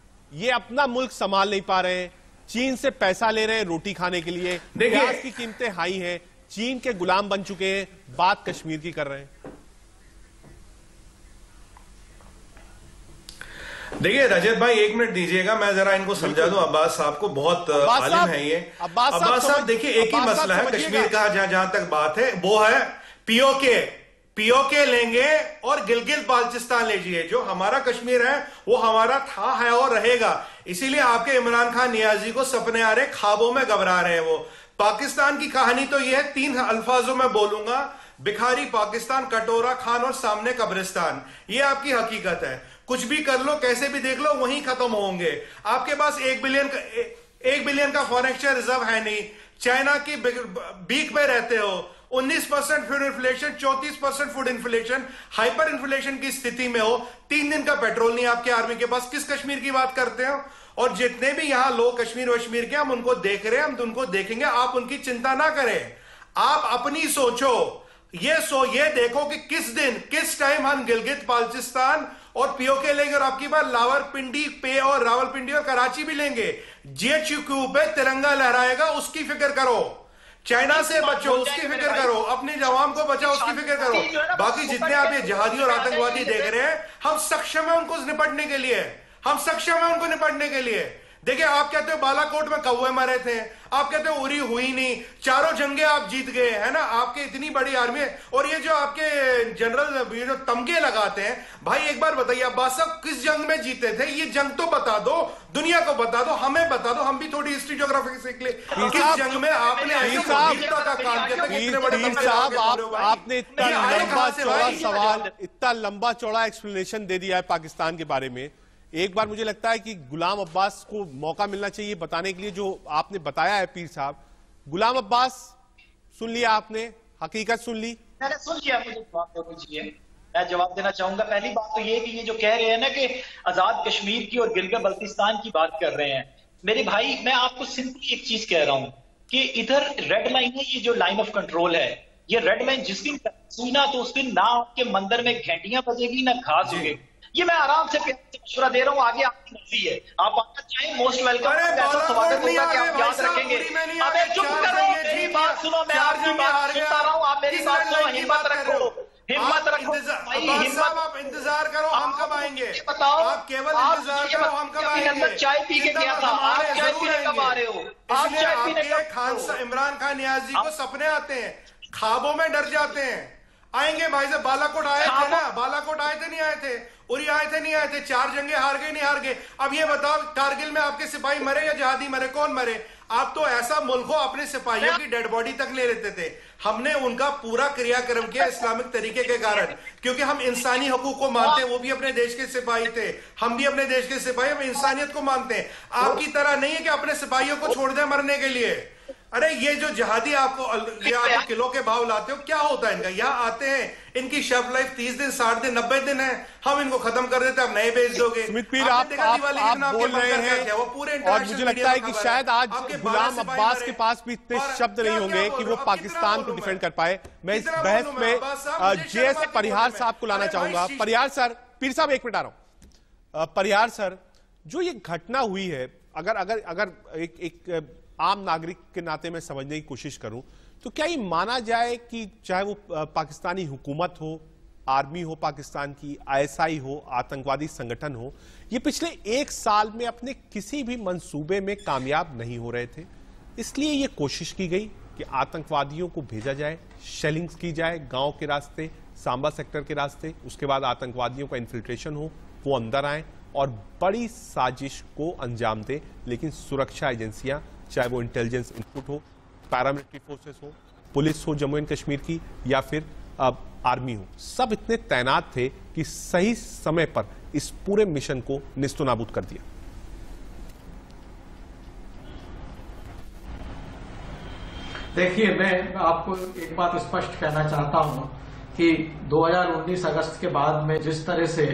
ये अपना मुल्क संभाल नहीं पा रहे हैं, चीन से पैसा ले रहे हैं रोटी खाने के लिए, प्याज की कीमतें हाई हैं, चीन के गुलाम बन चुके हैं, बात कश्मीर की कर रहे हैं। देखिए रजत भाई, एक मिनट दीजिएगा, मैं जरा इनको समझा दूं। अब्बास साहब को बहुत आलिम है ये। अब्बास साहब, देखिए, एक ही मसला है कश्मीर का, जहां जहां तक बात है वो है पीओके। पीओके लेंगे और गिलगित बाल्टिस्तान लीजिए। जो हमारा कश्मीर है वो हमारा था, है और रहेगा। इसीलिए आपके इमरान खान न्याजी को सपने आ रहे, ख्वाबों में घबरा रहे हैं वो। पाकिस्तान की कहानी तो ये है, तीन अल्फाजों में बोलूंगा, भिखारी पाकिस्तान, कटोरा खान और सामने कब्रिस्तान। ये आपकी हकीकत है। कुछ भी कर लो, कैसे भी देख लो, वहीं खत्म होंगे। आपके पास एक बिलियन का एक बिलियन का फॉरेन एक्सचेंज रिजर्व है नहीं, चाइना की बीक में रहते हो, उन्नीस परसेंट फूड इन्फ्लेशन, चौंतीस percent food inflation, hyper inflation की स्थिति में हो, तीन दिन का पेट्रोल नहीं आपके आर्मी के पास, किस कश्मीर की बात करते हो? और जितने भी यहां लोग कश्मीर वश्मीर के, हम उनको देख रहे हैं, हम उनको देखेंगे, आप उनकी चिंता ना करें, आप अपनी सोचो। ये सो ये देखो कि किस दिन किस टाइम हम गिलगित बाल्टिस्तान और पीओके लेंगे, और आपकी बार लावरपिंडी पे और रावलपिंडी और कराची भी लेंगे। जेएचक्यू पे तिरंगा लहराएगा, उसकी फिक्र करो। चाइना से बचो, उसकी फिक्र करो। अपने जवान को बचाओ, उसकी फिक्र करो। बाकी जितने आप ये जहादी और आतंकवादी देख रहे हैं, हम सक्षम है उनको निपटने के लिए, हम सक्षम है उनको निपटने के लिए। देखिए, आप कहते हो बालाकोट में कौवे मरे थे, आप कहते हो उरी हुई नहीं, चारों जंगे आप जीत गए, है ना, आपके इतनी बड़ी आर्मी है। और ये जो आपके जनरल ये जो तमगे लगाते हैं, भाई एक बार बताइए अब्बास साहब, किस जंग में जीते थे? ये जंग तो बता दो, दुनिया को बता दो, हमें बता दो, हम भी थोड़ी हिस्ट्री ज्योग्राफी सीख ले। किस जंग में आपने आपने इतना लंबा चौड़ा एक्सप्लेनेशन दे दिया है पाकिस्तान के बारे में। एक बार मुझे लगता है कि गुलाम अब्बास को मौका मिलना चाहिए बताने के लिए, जो आपने बताया है पीर साहब। गुलाम अब्बास, सुन लिया आपने, हकीकत सुन ली, मैंने सुन लिया, मुझे मैं जवाब देना चाहूंगा। पहली बात तो ये कि ये जो कह रहे हैं ना कि आजाद कश्मीर की और गिलगित बल्तिस्तान की बात कर रहे हैं, मेरे भाई मैं आपको सिंपली एक चीज कह रहा हूँ कि इधर रेड लाइन है, ये जो लाइन ऑफ कंट्रोल है, ये रेड लाइन जिस दिन हुई ना तो उस दिन ना आपके मंदिर में घंटियां बजेगी ना घास होगी। ये मैं आराम से मशवरा दे रहा हूँ, आगे आपकी मर्जी है, आप आना चाहें मोस्ट वेलकम, ऐसा स्वागत होगा कि आप याद रखेंगे। अबे चुप करो, मेरी बात सुनो, मैं आपकी बात सुनता रहा हूँ, आप मेरी बात सुनो, हिम्मत रखो, हिम्मत रखो भाई, हिम्मत। आप इंतजार करो हम कब आएंगे, बताओ आप केवल इंतजार करो हम कब आएंगे। चाय पी के गया था, आप चाय पीने कब आ रहे हो? आप चाय पीने खान इमरान खान न्याजी को सपने आते हैं, खाबों में डर जाते हैं। आएंगे भाई साहब, बालाकोट आए थे ना, बालाकोट आए थे नहीं आए थे, उरी आए थे नहीं आए थे, चार जंगे हार गए नहीं हार गए। अब ये बताओ कारगिल में आपके सिपाही मरे या जहादी मरे, कौन मरे? आप तो ऐसा मुल्क हो अपने सिपाहियों की डेड बॉडी तक ले लेते थे। हमने उनका पूरा क्रियाक्रम किया इस्लामिक तरीके के कारण, क्योंकि हम इंसानी हकूक को मानते हैं। वो भी अपने देश के सिपाही थे, हम भी अपने देश के सिपाही, हम इंसानियत को मानते हैं। आपकी तरह नहीं है कि अपने सिपाहियों को छोड़ दें मरने के लिए। अरे ये जो जहादी आपको आप किलो के भाव लाते हो, क्या होता है इनका? यहाँ आते हैं, इनकी शेल्फ लाइफ तीस दिन, साठ दिन, नब्बे दिन है, हम इनको खत्म कर देते हैं, आप नए भेज दोगे। सुमित पीर आप, आप, आप बोल रहे हैं वो पूरे, और मुझे लगता है कि शायद आज गुलाम अब्बास के पास भी इतने शब्द नहीं होंगे कि वो पाकिस्तान को डिफेंड कर पाए। मैं इस बहस में जे.के.एस. परिहार साहब को लाना चाहूंगा। परिहार सर, पीर साहब एक मिनट आ रहा हूँ। परिहार सर, जो ये घटना हुई है, अगर अगर अगर एक आम नागरिक के नाते में समझने की कोशिश करूं तो क्या ये माना जाए कि चाहे वो पाकिस्तानी हुकूमत हो, आर्मी हो पाकिस्तान की, आईएसआई हो, आतंकवादी संगठन हो, ये पिछले एक साल में अपने किसी भी मंसूबे में कामयाब नहीं हो रहे थे, इसलिए ये कोशिश की गई कि आतंकवादियों को भेजा जाए, शेलिंग्स की जाए गांव के रास्ते, सांबा सेक्टर के रास्ते, उसके बाद आतंकवादियों का इन्फिल्ट्रेशन हो, वो अंदर आए और बड़ी साजिश को अंजाम दें। लेकिन सुरक्षा एजेंसियां, चाहे वो इंटेलिजेंस इनपुट हो, पैरामिलिट्री फोर्सेस हो, पुलिस हो जम्मू एंड कश्मीर की, या फिर अब आर्मी हो, सब इतने तैनात थे कि सही समय पर इस पूरे मिशन को नेस्तनाबूद कर दिया। देखिए, मैं आपको एक बात स्पष्ट कहना चाहता हूं कि दो हज़ार उन्नीस अगस्त के बाद में जिस तरह से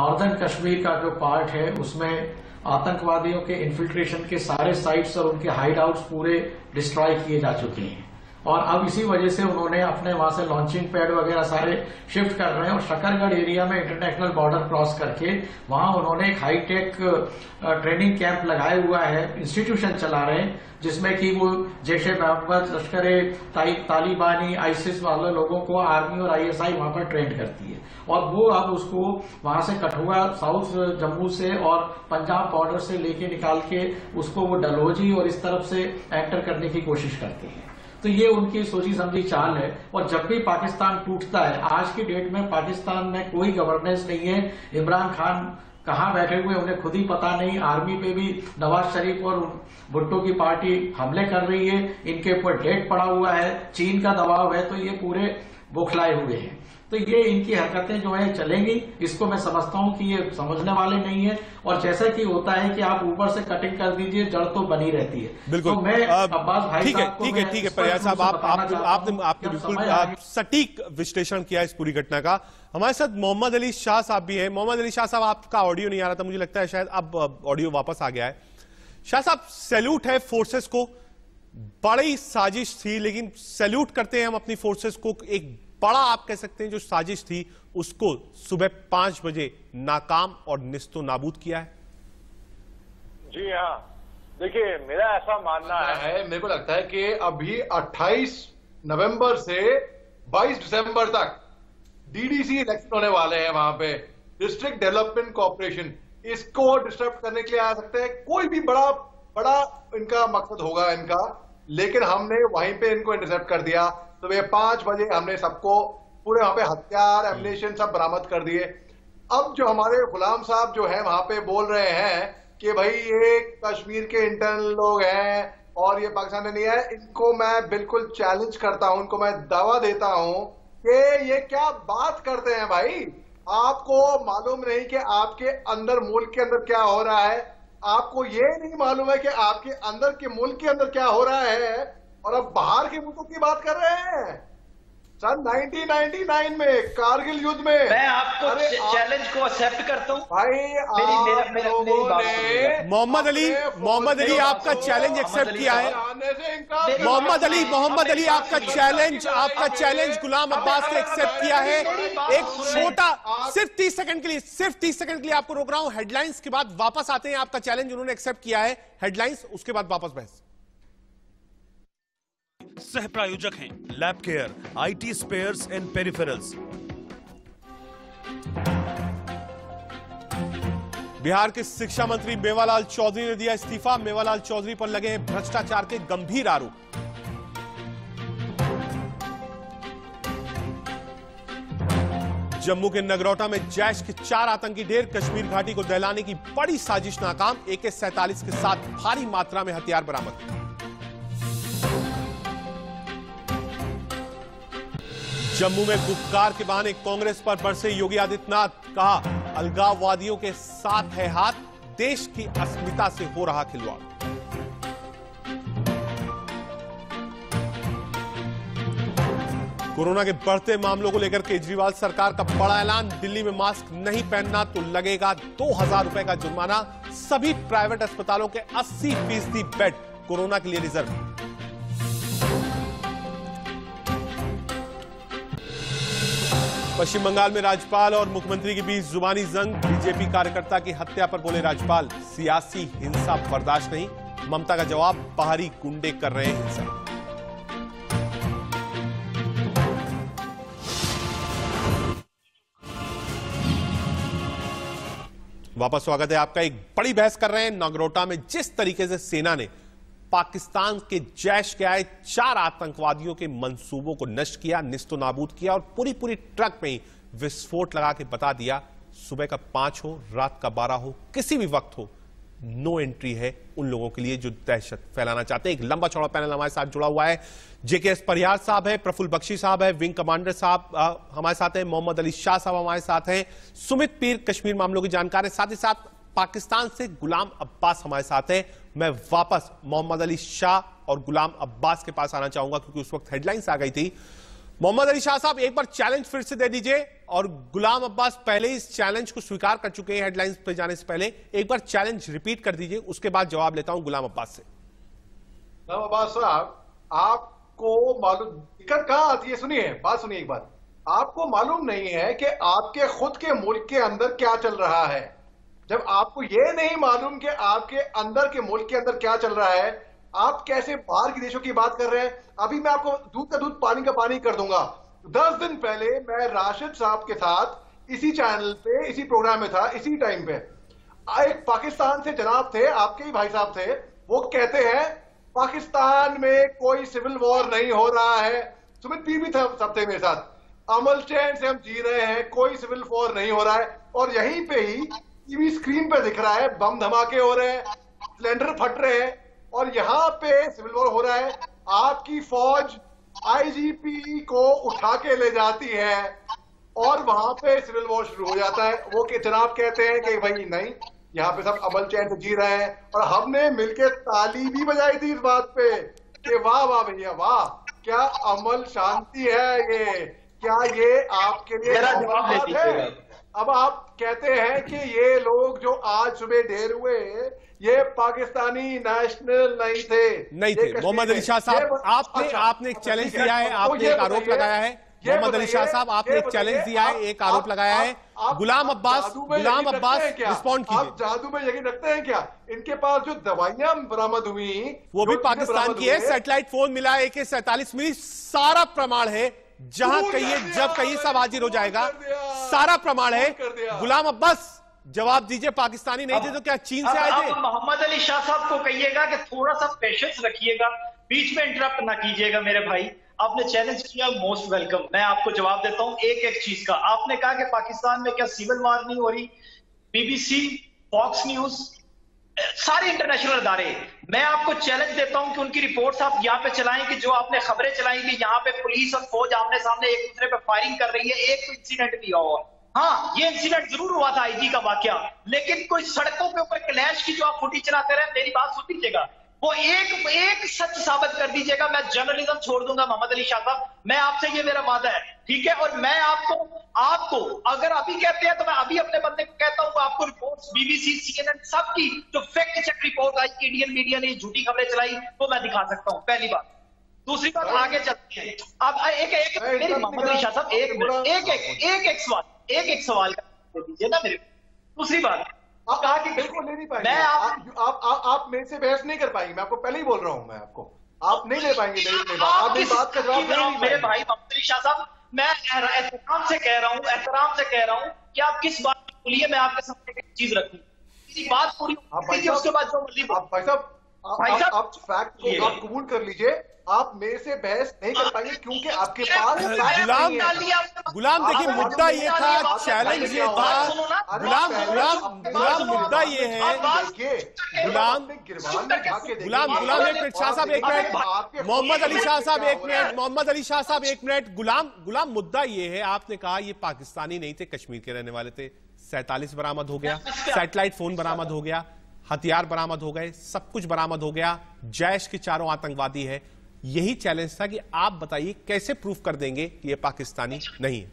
नॉर्दर्न कश्मीर का जो पार्ट है उसमें आतंकवादियों के इन्फिल्ट्रेशन के सारे साइट्स और उनके हाइड आउट्स पूरे डिस्ट्रॉय किए जा चुके हैं, और अब इसी वजह से उन्होंने अपने वहां से लॉन्चिंग पैड वगैरह सारे शिफ्ट कर रहे हैं, और शकरगढ़ एरिया में इंटरनेशनल बॉर्डर क्रॉस करके वहां उन्होंने एक हाईटेक ट्रेनिंग कैंप लगाया हुआ है, इंस्टीट्यूशन चला रहे हैं जिसमें कि वो जैश ए मोहम्मद, लश्कर ए तालिबानी, आईसिस वाले लोगों को आर्मी और आईएसआई वहां पर ट्रेन करती है, और वो अब उसको वहां से कठुआ, साउथ जम्मू से और पंजाब बॉर्डर से लेके निकाल के उसको वो डलहौजी और इस तरफ से एंटर करने की कोशिश करते हैं। तो ये उनकी सोची समझी चाल है, और जब भी पाकिस्तान टूटता है, आज की डेट में पाकिस्तान में कोई गवर्नेंस नहीं है, इमरान खान कहाँ बैठे हुए उन्हें खुद ही पता नहीं, आर्मी पे भी नवाज शरीफ और भुट्टो की पार्टी हमले कर रही है, इनके ऊपर डेट पड़ा हुआ है, चीन का दबाव है, तो ये पूरे बौखलाए हुए हैं। तो ये इनकी हरकतें जो है चलेंगी, इसको मैं समझता हूं कि ये समझने वाले नहीं है, और जैसा कि होता है कि आप ऊपर से कटिंग कर दीजिए, जड़ तो बनी रहती है। बिल्कुल, तो मैं अब्बास भाई ठीक है ठीक है ठीक है परिहार साहब, आप आपने आपने आप, बिल्कुल आप सटीक विश्लेषण किया इस पूरी घटना का। हमारे साथ मोहम्मद अली शाह साहब भी है। मोहम्मद अली शाह साहब, आपका ऑडियो नहीं आ रहा था, मुझे लगता है शायद अब ऑडियो वापस आ गया है। शाह साहब, सैल्यूट है फोर्सेस को, बड़ी साजिश थी, लेकिन सैल्यूट करते हैं हम अपनी फोर्सेस को, एक बड़ा आप कह सकते हैं जो साजिश थी उसको सुबह पांच बजे नाकाम और निस्तो नाबूद किया है। जी हाँ, देखिए मेरा ऐसा मानना है, मेरे को लगता है कि अभी अट्ठाईस नवंबर से बाईस दिसंबर तक डीडीसी इलेक्शन होने वाले हैं, वहां पे डिस्ट्रिक्ट डेवलपमेंट कॉर्पोरेशन, इसको डिस्टर्ब करने के लिए आ सकते हैं। कोई भी बड़ा बड़ा इनका मकसद होगा इनका, लेकिन हमने वहीं पे इनको इंटरसेप्ट कर दिया। तो ये पांच बजे हमने सबको पूरे वहां पे हथियार, एम्युनिशन सब बरामद कर दिए। अब जो हमारे गुलाम साहब जो है वहां पे बोल रहे हैं कि भाई ये कश्मीर के इंटरनल लोग हैं और ये पाकिस्तान में नहीं है, इनको मैं बिल्कुल चैलेंज करता हूं, इनको मैं दावा देता हूं कि ये क्या बात करते हैं भाई, आपको मालूम नहीं कि आपके अंदर मुल्क के अंदर क्या हो रहा है, आपको ये नहीं मालूम है कि आपके अंदर के मुल्क के अंदर क्या हो रहा है, और अब बाहर के मुद्दों की बात कर रहे हैं। सन नाइनटीन निन्यानवे में कारगिल युद्ध में मैं आपको चैलेंज आप... को एक्सेप्ट करता हूँ भाई। मोहम्मद अली मोहम्मद अली आपका चैलेंज एक्सेप्ट किया है। मोहम्मद अली मोहम्मद अली आपका चैलेंज आपका चैलेंज गुलाम अब्बास ने एक्सेप्ट किया है। एक छोटा सिर्फ तीस सेकंड के लिए सिर्फ तीस सेकंड के लिए आपको रोक रहा हूँ। हेडलाइंस के बाद वापस आते हैं। आपका चैलेंज उन्होंने एक्सेप्ट किया है। हेडलाइंस उसके बाद वापस बहस। सह प्रायोजक हैं lab care IT spares and peripherals. Bihar के शिक्षा मंत्री मेवालाल चौधरी ने दिया इस्तीफा। मेवालाल चौधरी पर लगे हैं भ्रष्टाचार के गंभीर आरोप। जम्मू के नगरोटा में जैश के चार आतंकी ढेर। कश्मीर घाटी को दहलाने की बड़ी साजिश नाकाम। एके सैंतालीस के साथ भारी मात्रा में हथियार बरामद। जम्मू में गुफ्तकार के बहाने कांग्रेस पर बरसे योगी आदित्यनाथ। कहा अलगाववादियों के साथ है हाथ, देश की अस्मिता से हो रहा खिलवाड़। कोरोना के बढ़ते मामलों को लेकर केजरीवाल सरकार का बड़ा ऐलान। दिल्ली में मास्क नहीं पहनना तो लगेगा दो हजार रुपए का जुर्माना। सभी प्राइवेट अस्पतालों के अस्सी फीसदी बेड कोरोना के लिए रिजर्व। पश्चिम बंगाल में राज्यपाल और मुख्यमंत्री के बीच जुबानी जंग। बीजेपी कार्यकर्ता की हत्या पर बोले राज्यपाल, सियासी हिंसा बर्दाश्त नहीं। ममता का जवाब, बाहरी गुंडे कर रहे हैं हिंसा। वापस स्वागत है आपका। एक बड़ी बहस कर रहे हैं नगरोटा में। जिस तरीके से सेना ने पाकिस्तान के जैश के आए चार आतंकवादियों के मंसूबों को नष्ट किया, निस्तो नाबूद किया और पूरी पूरी ट्रक में ही विस्फोट लगा के बता दिया। सुबह का पांच हो, रात का बारह हो, किसी भी वक्त हो, नो एंट्री है उन लोगों के लिए जो दहशत फैलाना चाहते हैं। एक लंबा चौड़ा पैनल हमारे साथ जुड़ा हुआ है। जे के एस परिहार साहब है, प्रफुल बख्शी साहब है, विंग कमांडर साहब हमारे साथ हैं, मोहम्मद अली शाह साहब हमारे साथ हैं, सुमित पीर कश्मीर मामलों की जानकार है, साथ ही साथ पाकिस्तान से गुलाम अब्बास हमारे साथ हैं। मैं वापस मोहम्मद अली शाह और गुलाम अब्बास के पास आना चाहूंगा क्योंकि उस वक्त हेडलाइंस आ गई थी। मोहम्मद अली शाह साहब, एक बार चैलेंज फिर से दे दीजिए और गुलाम अब्बास पहले इस चैलेंज को स्वीकार कर चुके हैं हेडलाइंस पर जाने से पहले। एक बार चैलेंज रिपीट कर दीजिए, उसके बाद जवाब लेता हूं गुलाम अब्बास से। गुलाम अब्बास साहब, आपको मालूम दिक्कत कहां आती है? सुनिए बात, सुनिए एक बार। आपको मालूम नहीं है कि आपके खुद के मुल्क के अंदर क्या चल रहा है। जब आपको ये नहीं मालूम कि आपके अंदर के मुल्क के अंदर क्या चल रहा है, आप कैसे बाहर के देशों की बात कर रहे हैं। अभी मैं आपको दूध का दूध पानी का पानी कर दूंगा। दस दिन पहले मैं राशिद साहब के साथ इसी चैनल पे इसी प्रोग्राम में था, इसी टाइम पे। एक पाकिस्तान से जनाब थे, आपके ही भाई साहब थे, वो कहते हैं पाकिस्तान में कोई सिविल वॉर नहीं हो रहा है। सुमित पीर भी था, सब थे मेरे साथ। अमल चैन से हम जी रहे हैं, कोई सिविल वॉर नहीं हो रहा है। और यहीं पे ही टीवी स्क्रीन पे दिख रहा है बम धमाके हो रहे हैं, सिलेंडर फट रहे हैं और यहाँ पे सिविल वॉर हो रहा है। आपकी फौज आई जी पी को उठा के ले जाती है और वहां पे सिविल वॉर शुरू हो जाता है। वो के जनाब कहते हैं कि भाई नहीं, यहाँ पे सब अमल चैन से जी रहे हैं। और हमने मिलके ताली भी बजाई थी इस बात पे कि वाह वाह भैया वाह, क्या अमल शांति है ये, क्या ये आपके लिए बात है। अब आप कहते हैं कि ये लोग जो आज सुबह ढेर हुए ये पाकिस्तानी नेशनल नहीं थे नहीं थे मोहम्मद अली शाह साहब, आपने आपने एक चैलेंज दिया है, आपने एक आरोप लगाया है। मोहम्मद अली शाह साहब, आपने एक चैलेंज दिया है, एक आरोप लगाया है। गुलाम अब्बास गुलाम अब्बास रिस्पॉन्ड कीजिए। आप जादू में यकीन रखते हैं क्या? इनके पास जो दवाइयां बरामद हुई वो भी पाकिस्तान की है, सैटेलाइट फोन मिला है, ए के सैंतालीस मिली, सारा प्रमाण है। जहां कहिए जब कहिए सब हाजिर हो जाएगा, सारा प्रमाण है। गुलाम अब्बास जवाब दीजिए, पाकिस्तानी नहीं थे तो क्या चीन से आए थे? मोहम्मद अली शाह साहब को कहिएगा कि थोड़ा सा पेशेंस रखिएगा, बीच में इंटरप्ट ना कीजिएगा मेरे भाई। आपने चैलेंज किया, मोस्ट वेलकम। मैं आपको जवाब देता हूं एक एक चीज का। आपने कहा कि पाकिस्तान में क्या सिविल वॉर नहीं हो रही। B B C, Fox News, सारे इंटरनेशनल अदारे, मैं आपको चैलेंज देता हूं कि उनकी रिपोर्ट्स आप यहाँ पे चलाएं कि जो आपने खबरें चलाई कि यहाँ पे पुलिस और फौज आमने सामने एक दूसरे पे फायरिंग कर रही है, एक इंसिडेंट नहीं हुआ। हाँ, ये इंसिडेंट जरूर हुआ था आई जी का वाकया, लेकिन कोई सड़कों के ऊपर क्लैश की जो आप फुटेज चलाते रहे, मेरी बात सुन लीजिएगा, वो एक एक सच साबित कर दीजिएगा, मैं जर्नलिज्म छोड़ दूंगा। मोहम्मद अली शाह साहब, मैं आपसे ये मेरा वादा है, ठीक है। और मैं आपको आपको अगर अभी कहते हैं तो मैं अभी अपने बंदे को कहता हूं, आपको रिपोर्ट्स बीबीसी सीएनएन सबकी जो फैक्ट चेक रिपोर्ट आई, इंडियन मीडिया ने झूठी खबरें चलाई, वो मैं दिखा सकता हूं, पहली बात। दूसरी बात, आगे चलते हैं। अब एक एक मोहम्मद अली शाह साहब एक एक एक सवाल एक एक सवाल कर दीजिए ना मेरे। दूसरी बात, आप कहा कि बिल्कुल नहीं पाएंगे, आप आप आप, आप मेरे से बहस नहीं कर पाएंगे, मैं आपको पहले ही बोल रहा हूं, मैं आपको आप नहीं ले पाएंगे बात का जवाब। मेरे भाई मोहम्मद अली शाह साहब, मैं एहतराम से कह रहा हूँ, एहतराम से कह रहा हूँ कि आप किस बात बोलिए, मैं आपके सामने चीज रखूँ, किसी बात पूरी उसके बाद जो मर्जी। भाई साहब, आप फैक्ट को आप कबूल कर लीजिए, आप मेरे से बहस नहीं कर पाएंगे क्योंकि आपके पास गुलाम गुलाम देखिए, मुद्दा ये था, चैलेंज ये था गुलाम गुलाम गुलाम मुद्दा ये है गुलाम गुलाम गुलाम एक मिनट शाह साहब, एक मिनट मोहम्मद अली शाह साहब, एक मिनट मोहम्मद अली शाह साहब, एक मिनट गुलाम गुलाम मुद्दा ये है, आपने कहा ये पाकिस्तानी नहीं थे, कश्मीर के रहने वाले थे, सैतालीस बरामद हो गया, सैटेलाइट फोन बरामद हो गया, हथियार बरामद हो गए, सब कुछ बरामद हो गया, जैश के चारों आतंकवादी है। यही चैलेंज था कि आप बताइए कैसे प्रूफ कर देंगे कि ये पाकिस्तानी नहीं है।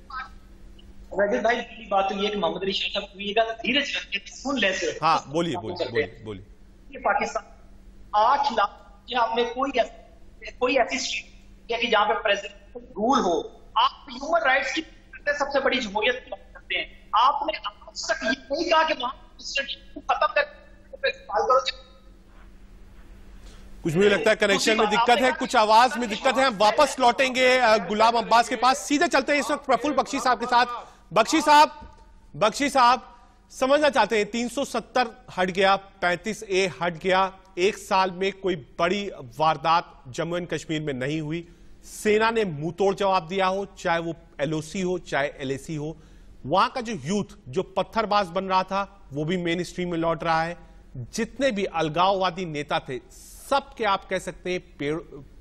राजत भाई, पहली बात तो ये कि मोहम्मद अली शाह साहब ये बात धीरज रखिए, सुन ले से। हाँ बोलिए बोलिए बोलिए बोलिए। ये पाकिस्तान आठ लाख या आपने कोई कोई ऐसी स्टेट या कि जहाँ पे प्रेसिडेंट रूल हो, आप ह्यूमन राइट्स की सबसे बड़ी जमहूरियत की बात करते हैं। आपने आज तक ये नहीं कहा कि वहाँ खत्म कर। कुछ मुझे लगता है कनेक्शन में दिक्कत है, कुछ आवाज में दिक्कत है, वापस लौटेंगे गुलाम अब्बास के पास। सीधे चलते हैं इस वक्त प्रफुल बख्शी साहब के साथ। बख्शी साहब बख्शी साहब समझना चाहते हैं, तीन सौ सत्तर हट गया, पैंतीस ए हट गया, एक साल में कोई बड़ी वारदात जम्मू एंड कश्मीर में नहीं हुई, सेना ने मुंह तोड़ जवाब दिया हो, चाहे वो एलओसी हो चाहे एलएसी हो, वहां का जो यूथ जो पत्थरबाज बन रहा था वो भी मेन स्ट्रीम में लौट रहा है, जितने भी अलगाववादी नेता थे सब के आप कह सकते हैं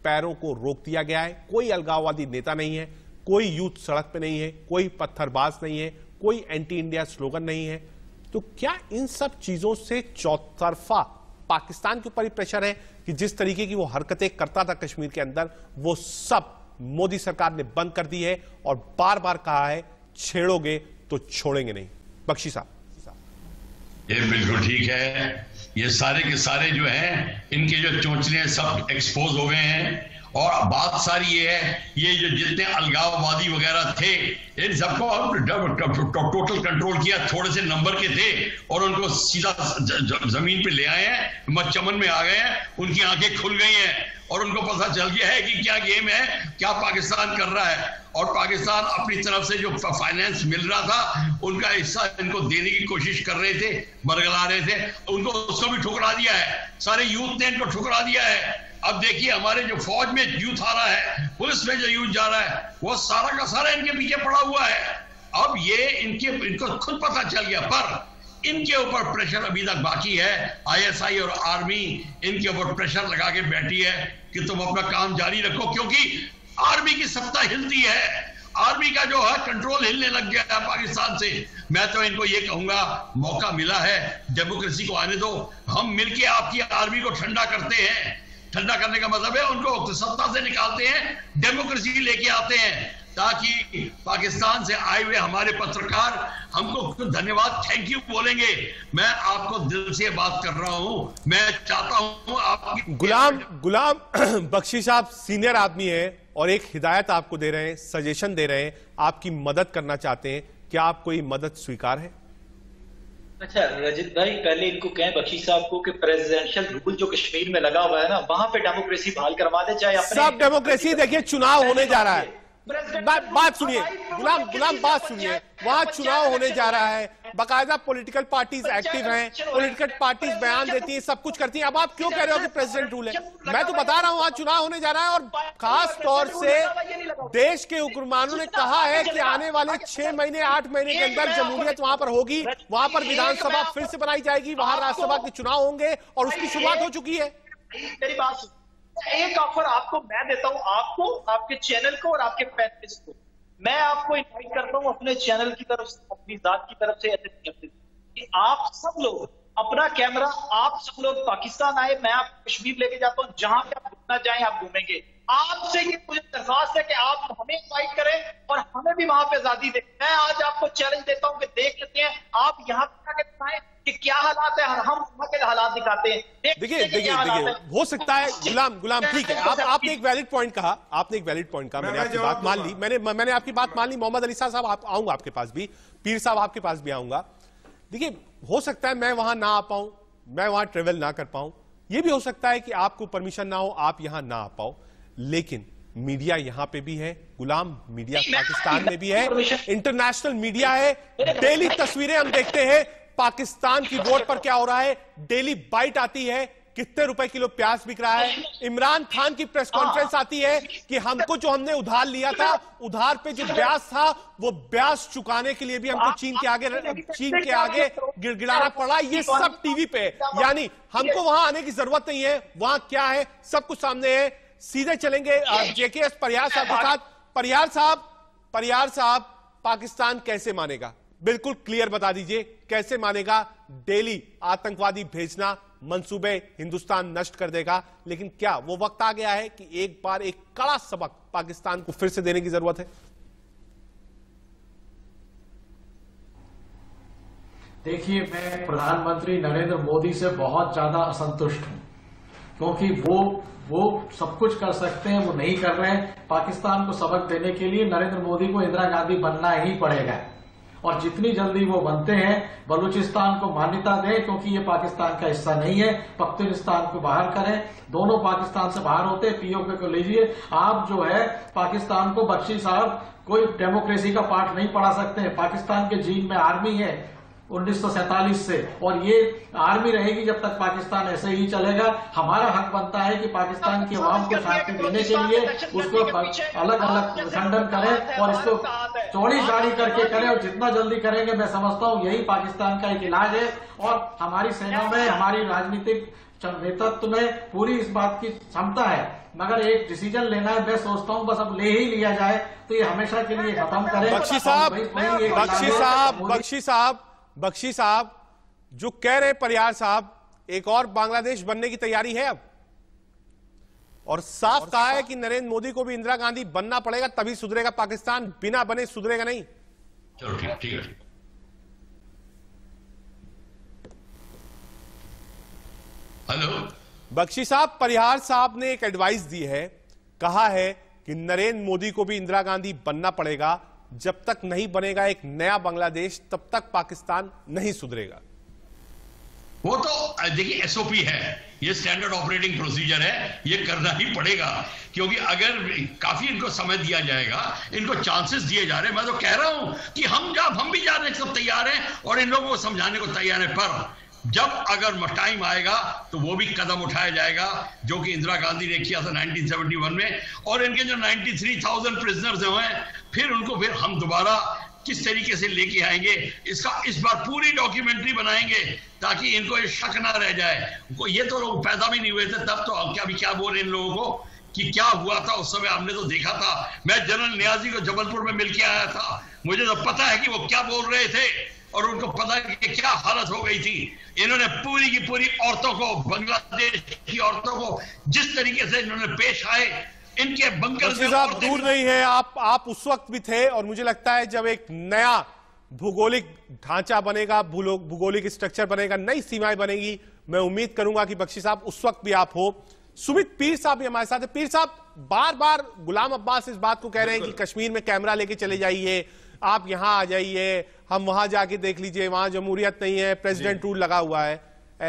पैरों को रोक दिया गया है, कोई अलगाववादी नेता नहीं है, कोई यूथ सड़क पे नहीं है, कोई पत्थरबाज नहीं है, कोई एंटी इंडिया स्लोगन नहीं है। तो क्या इन सब चीजों से चौतरफा पाकिस्तान के ऊपर ही प्रेशर है कि जिस तरीके की वो हरकतें करता था कश्मीर के अंदर वो सब मोदी सरकार ने बंद कर दी है और बार बार कहा है छेड़ोगे तो छोड़ेंगे नहीं। बख्शी साहब ये बिल्कुल ठीक है, ये सारे के सारे जो हैं इनके जो चोंचले सब एक्सपोज हो गए हैं, और बात सारी ये है ये जो जितने अलगाववादी वगैरह थे इन सबको टोटल कंट्रोल किया, थोड़े से नंबर के थे और उनको सीधा जमीन पे ले आए हैं, मचमन में आ गए हैं, उनकी आंखें खुल गई हैं और उनको पता चल गया है कि क्या गेम है, क्या पाकिस्तान कर रहा है। और पाकिस्तान अपनी तरफ से जो फाइनेंस मिल रहा था उनका हिस्सा इनको देने की कोशिश कर रहे थे, बरगला रहे थे, उनको उसको भी ठुकरा दिया है, सारे यूथ ने इनको ठुकरा दिया है। अब देखिए हमारे जो फौज में यूथ आ रहा है, पुलिस में जो यूथ जा रहा है, वो सारा का सारा इनके पीछे पड़ा हुआ है। अब ये इनके इनको खुद पता चल गया, पर इनके ऊपर प्रेशर अभी तक बाकी है। आईएसआई और आर्मी इनके ऊपर प्रेशर लगा के बैठी है कि तुम अपना काम जारी रखो, क्योंकि आर्मी की सत्ता हिलती है, आर्मी का जो है कंट्रोल हिलने लग गया है पाकिस्तान से। मैं तो इनको ये कहूंगा मौका मिला है, डेमोक्रेसी को आने दो, हम मिलके आपकी आर्मी को ठंडा करते हैं। ठंडा करने का मतलब है उनको सत्ता से निकालते हैं, डेमोक्रेसी लेके आते हैं, ताकि पाकिस्तान से आए हुए हमारे पत्रकार हमको धन्यवाद थैंक यू बोलेंगे। मैं आपको दिल से बात कर रहा हूं, मैं चाहता हूं आप। गुलाम गुलाम बख्शी साहब सीनियर आदमी है और एक हिदायत आपको दे रहे हैं, सजेशन दे रहे हैं, आपकी मदद करना चाहते हैं, क्या आपको ये मदद स्वीकार है? अच्छा रजत भाई, पहले इनको कहें बख्शी साहब को कि प्रेसिडेंशियल रूल जो कश्मीर में लगा हुआ है ना, वहां पे डेमोक्रेसी बहाल करवा दे, चाहे अपने सब डेमोक्रेसी। देखिए चुनाव होने जा रहा है, बात सुनिए गुलाम गुलाम बात सुनिए, वहां चुनाव होने जा रहा है, बाकायदा पॉलिटिकल पार्टीज एक्टिव हैं, पॉलिटिकल पार्टीज बयान देती हैं, सब कुछ करती हैं, अब आप क्यों कह रहे हो कि प्रेसिडेंट रूल है? मैं तो बता रहा हूं वहां चुनाव होने जा रहा है और खास तौर से देश के हुक्मरानों ने कहा है कि आने वाले छह महीने आठ महीने के अंदर जमहूरियत वहां पर होगी, वहां पर विधानसभा फिर से बनाई जाएगी, वहां राज्यसभा के चुनाव होंगे और उसकी शुरुआत हो चुकी है। मेरी बात, एक ऑफर आपको मैं देता हूं, आपको, आपके चैनल को और आपके पैकेज को, मैं आपको इनवाइट करता हूं अपने चैनल की तरफ से, अपनी जात की तरफ से, कि आप सब लोग अपना कैमरा आप सब लोग पाकिस्तान आए, मैं आप कश्मीर लेके जाता हूँ, जहां पे आप घूमना चाहें आप घूमेंगे। आपसे ये मुझे दरख्वास्त है कि आप हमें इन्वाइट करें और हमें भी वहां पे आजादी दें। मैं आज आपको चैलेंज देता हूँ कि देख लेते हैं आप यहाँ पे दिखाएं कि क्या हालात है, हम वहां के हालात दिखाते हैं। देखिए देखिए हो सकता है गुलाम गुलाम ठीक है, आप आपने एक वैलिड पॉइंट कहा, आपने एक वैलिड पॉइंट कहा, मैंने आपकी बात मान ली, मैंने मैंने आपकी बात मान ली। मोहम्मद अली शाह साहब आऊंगा आपके पास भी, पीर साहब आपके पास भी आऊंगा। देखिए हो सकता है मैं वहां ना आ पाऊं, मैं वहां ट्रेवल ना कर पाऊं, यह भी हो सकता है कि आपको परमिशन ना हो, आप यहां ना आ पाओ, लेकिन मीडिया यहां पे भी है गुलाम, मीडिया पाकिस्तान में भी है, इंटरनेशनल मीडिया है, डेली तस्वीरें हम देखते हैं पाकिस्तान की रोड पर क्या हो रहा है, डेली बाइट आती है, कितने रुपए किलो प्याज बिक रहा है, इमरान खान की प्रेस कॉन्फ्रेंस आती है कि हमको जो हमने उधार लिया था, उधार पे जो ब्याज था वो ब्याज चुकाने के लिए भी हमको चीन के आगे चीन के आगे गिड़गिड़ाना पड़ा। ये सब टीवी पे है, यानी हमको वहां आने की जरूरत नहीं है, वहां क्या है सब कुछ सामने है। सीधे चलेंगे जे के एस परिहार साहब के साथ। परिहार साहब परिहार साहब पाकिस्तान कैसे मानेगा, बिल्कुल क्लियर बता दीजिए कैसे मानेगा। डेली आतंकवादी भेजना, मंसूबे हिंदुस्तान नष्ट कर देगा, लेकिन क्या वो वक्त आ गया है कि एक बार एक कड़ा सबक पाकिस्तान को फिर से देने की जरूरत है? देखिए, मैं प्रधानमंत्री नरेंद्र मोदी से बहुत ज्यादा असंतुष्ट हूं, क्योंकि वो वो सब कुछ कर सकते हैं, वो नहीं कर रहे हैं। पाकिस्तान को सबक देने के लिए नरेंद्र मोदी को इंदिरा गांधी बनना ही पड़ेगा, और जितनी जल्दी वो बनते हैं, बलूचिस्तान को मान्यता दें क्योंकि ये पाकिस्तान का हिस्सा नहीं है, पख्तूनिस्तान को बाहर करें, दोनों पाकिस्तान से बाहर होते, पीओके को लीजिए। आप जो है पाकिस्तान को, बख्शी साहब कोई डेमोक्रेसी का पाठ नहीं पढ़ा सकते हैं। पाकिस्तान के जीन में आर्मी है उन्नीस सौ सैंतालीस से, और ये आर्मी रहेगी जब तक पाकिस्तान ऐसे ही चलेगा। हमारा हक बनता है कि पाकिस्तान की आवाम को शांति देने के लिए उसको अलग अलग खंडन करें और इसको चौड़ी साड़ी करके करें, और जितना जल्दी करेंगे मैं समझता हूँ यही पाकिस्तान का एक इलाज है। और हमारी सेना में, हमारी राजनीतिक नेतृत्व में पूरी इस बात की क्षमता है, मगर एक डिसीजन लेना है। मैं सोचता हूं बस अब ले ही लिया जाए तो ये हमेशा के लिए खत्म करें। बख्शी साहब बख्शी साहब बख्शी साहब बख्शी साहब जो कह रहे परिहार साहब, एक और बांग्लादेश बनने की तैयारी है अब, और साफ और कहा साफ। है कि नरेंद्र मोदी को भी इंदिरा गांधी बनना पड़ेगा, तभी सुधरेगा पाकिस्तान, बिना बने सुधरेगा नहीं। चलो ठीक ठीक है, हेलो बख्शी साहब, परिहार साहब ने एक एडवाइस दी है, कहा है कि नरेंद्र मोदी को भी इंदिरा गांधी बनना पड़ेगा, जब तक नहीं बनेगा एक नया बांग्लादेश तब तक पाकिस्तान नहीं सुधरेगा। वो तो देखिए एस ओ पी है, ये स्टैंडर्ड ऑपरेटिंग प्रोसीजर है, ये करना ही पड़ेगा, क्योंकि अगर काफी इनको समय दिया जाएगा, इनको चांसेस दिए जा रहे हैं। मैं तो कह रहा हूं कि हम जब हम भी जाने सब तैयार हैं और इन लोगों को समझाने को तैयार है, पर जब अगर टाइम आएगा तो वो भी कदम उठाया जाएगा जो कि इंदिरा गांधी ने किया था नाइनटीन सेवेंटी वन में, और इनके जो तिरानवे हज़ार प्रिजनर्स हुए हैं, फिर उनको फिर हम दोबारा किस तरीके से लेके आएंगे, इसका इस बार पूरी डॉक्यूमेंट्री बनाएंगे ताकि इनको ये शक ना रह जाए। उनको ये तो लोग पैदा भी नहीं हुए थे तब, तो क्या भी क्या बोल रहे इन लोगों को कि क्या हुआ था उस समय, हमने तो देखा था। मैं जनरल न्याजी को जबलपुर में मिलके आया था, मुझे तो पता है कि वो क्या बोल रहे थे और उनको पता है कि क्या हालत हो गई थी। इन्होंने पूरी की पूरी औरतों को, बांग्लादेश की औरतों को जिस तरीके से इन्होंने पेश आए, इनके बंकर साहब दूर नहीं है, आप आप उस वक्त भी थे, और मुझे लगता है जब एक नया भूगोलिक ढांचा बनेगा, भूगोलिक स्ट्रक्चर बनेगा, नई सीमाएं बनेगी, मैं उम्मीद करूंगा कि बख्शी साहब उस वक्त भी आप हो। सुमित पीर साहब भी हमारे साथ है। पीर साहब, बार बार गुलाम अब्बास इस बात को कह रहे हैं कि कश्मीर में कैमरा लेके चले जाइए, आप यहां आ जाइए, हम वहां जाके देख लीजिए, वहां जमहूरियत नहीं है, प्रेसिडेंट रूल लगा हुआ है।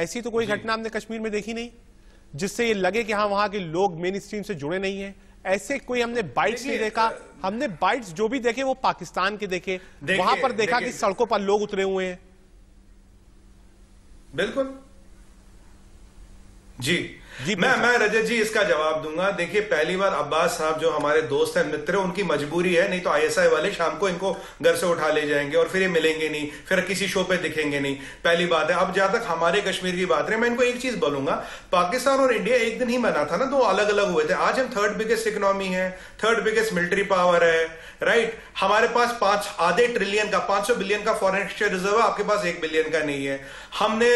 ऐसी तो कोई घटना हमने कश्मीर में देखी नहीं जिससे ये लगे कि हाँ वहां के लोग मेन स्ट्रीम से जुड़े नहीं हैं। ऐसे कोई हमने बाइट्स नहीं देखा। हमने बाइट्स जो भी देखे वो पाकिस्तान के देखे, वहां पर देखा कि सड़कों पर लोग उतरे हुए हैं। बिल्कुल जी, जी, मैं मैं रजत जी इसका जवाब दूंगा। देखिए, पहली बार अब्बास साहब जो हमारे दोस्त हैं, मित्र, उनकी मजबूरी है, नहीं तो आईएसआई वाले शाम को इनको घर से उठा ले जाएंगे और फिर ये मिलेंगे नहीं, फिर किसी शो पे दिखेंगे नहीं। पहली बात है। अब जहां तक हमारे कश्मीर की बात रही, मैं इनको एक चीज बोलूंगा, पाकिस्तान और इंडिया एक दिन ही बना था ना, तो अलग अलग हुए थे। आज हम थर्ड बिगेस्ट इकोनॉमी है, थर्ड बिगेस्ट मिलिट्री पावर है, राइट। हमारे पास पांच आधे ट्रिलियन का पांच सौ बिलियन का फॉरेन एक्सचेंज रिजर्व है, आपके पास एक बिलियन का नहीं है। हमने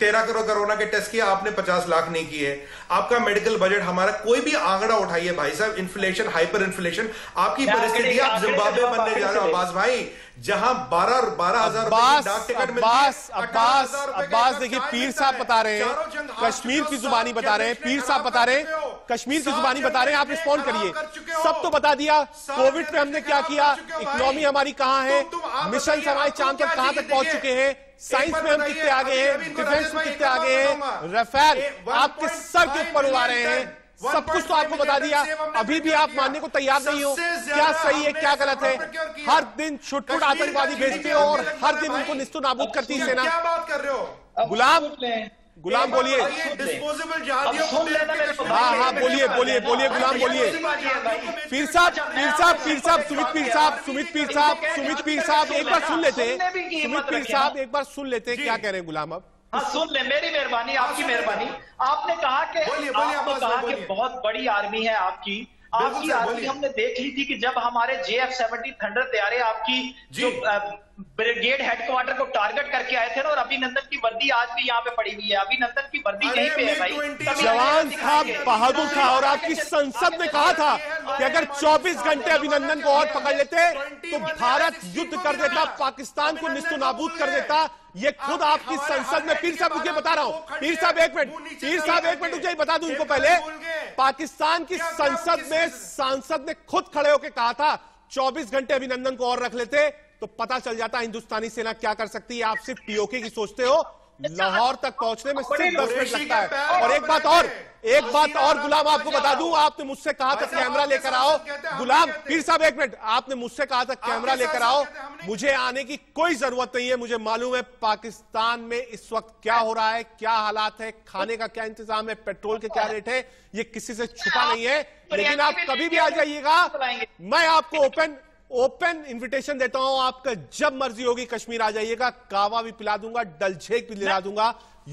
तेरह करोड़ कोरोना के टेस्ट किया, आपने पचास लाख नहीं किए। आपका मेडिकल बजट, हमारा कोई भी आंकड़ा उठाइए भाई साहब, इन्फ्लेशन, हाइपर इन्फ्लेशन, आपकी परिस्थिति, आप जिम्बाब्वे बनने जा रहे हो अब्बास भाई, जहां बारह बारह हजार डाक टिकट मिलती है। अब्बास अब्बास देखिए, पीर साहब बता रहे हैं, कश्मीर की जुबानी बता रहे हैं, पीर साहब बता रहे हैं, कश्मीर की जुबानी बता रहे हैं, आप रिस्पॉन्ड करिए। सब तो बता दिया, कोविड पे हमने क्या किया, इकोनॉमी हमारी कहाँ है, मिशन हमारे चांद तक कहाँ तक पहुंच चुके हैं, साइंस में हम कितने आगे हैं, डिफेंस में कितने आगे हैं, रफेल आपके सर के ऊपर उड़ा रहे हैं, सब कुछ तो आपको बता दिया, अभी भी आप मानने को तैयार नहीं हो क्या सही है क्या गलत है। हर दिन छुटपुट आतंकवादी भेजते हो और हर दिन उनको निस्तो नाबूद करती सेना। गुलाम गुलाम बोलिए। हाँ हाँ बोलिए बोलिए बोलिए गुलाम बोलिए। पीर साहब पीर साहब पीर साहब सुमित पीर साहब सुमित पीर साहब सुमित पीर साहब एक बार सुन लेते हैं, सुमित पीर साहब एक बार सुन लेते हैं क्या कह रहे हैं गुलाम। अब हाँ सुन ले, मेरी मेहरबानी, आपकी मेहरबानी। आपने कहा कि बोलिए बोलिए बहुत बड़ी आर्मी है आपकी, आपकी आर्मी हमने देख ली थी कि जब हमारे जे एफ सेवेंटी थंडर तैयारे आपकी जो ब्रिगेड हेडक्वार्टर को टारगेट करके आए थे ना, और अभिनंदन की वर्दी आज भी यहाँ पे पड़ी हुई है, अभिनंदन की वर्दी यहीं पे है भाई। जवान था, बहादुर था, और आपकी संसद ने कहा था कि अगर चौबीस घंटे अभिनंदन को और पकड़ लेते तो भारत युद्ध कर देता, पाकिस्तान को निस्तो नाबूद कर देता। ये खुद आपकी संसद में, पीर साहब मुझे बता रहा हूँ, पीर साहब एक मिनट पीर साहब एक मिनट मुझे बता दूं इनको, पहले पाकिस्तान की संसद में सांसद ने खुद खड़े होकर कहा था चौबीस घंटे अभिनंदन को और रख लेते तो पता चल जाता हिंदुस्तानी सेना क्या कर सकती है। आप सिर्फ पीओके की सोचते हो, लाहौर तक पहुंचने में सिर्फ दस मिनट लगता है। और एक बात और एक बात और गुलाम आपको बता दूं, आपने मुझसे कहा था कैमरा लेकर आओ, गुलाम पीर साहब एक मिनट, आपने मुझसे कहा था कैमरा लेकर आओ, मुझे आने की कोई जरूरत नहीं है, मुझे मालूम है पाकिस्तान में इस वक्त क्या हो रहा है, क्या हालात है, खाने का क्या इंतजाम है, पेट्रोल के क्या रेट है, ये किसी से छुपा नहीं है। लेकिन आप कभी भी आ जाइएगा, मैं आपको ओपन ओपन इनविटेशन देता हूं, आपका जब मर्जी होगी कश्मीर आ जाइएगा, कावा भी पिला दूंगा, डल झेक भी दिला दूंगा,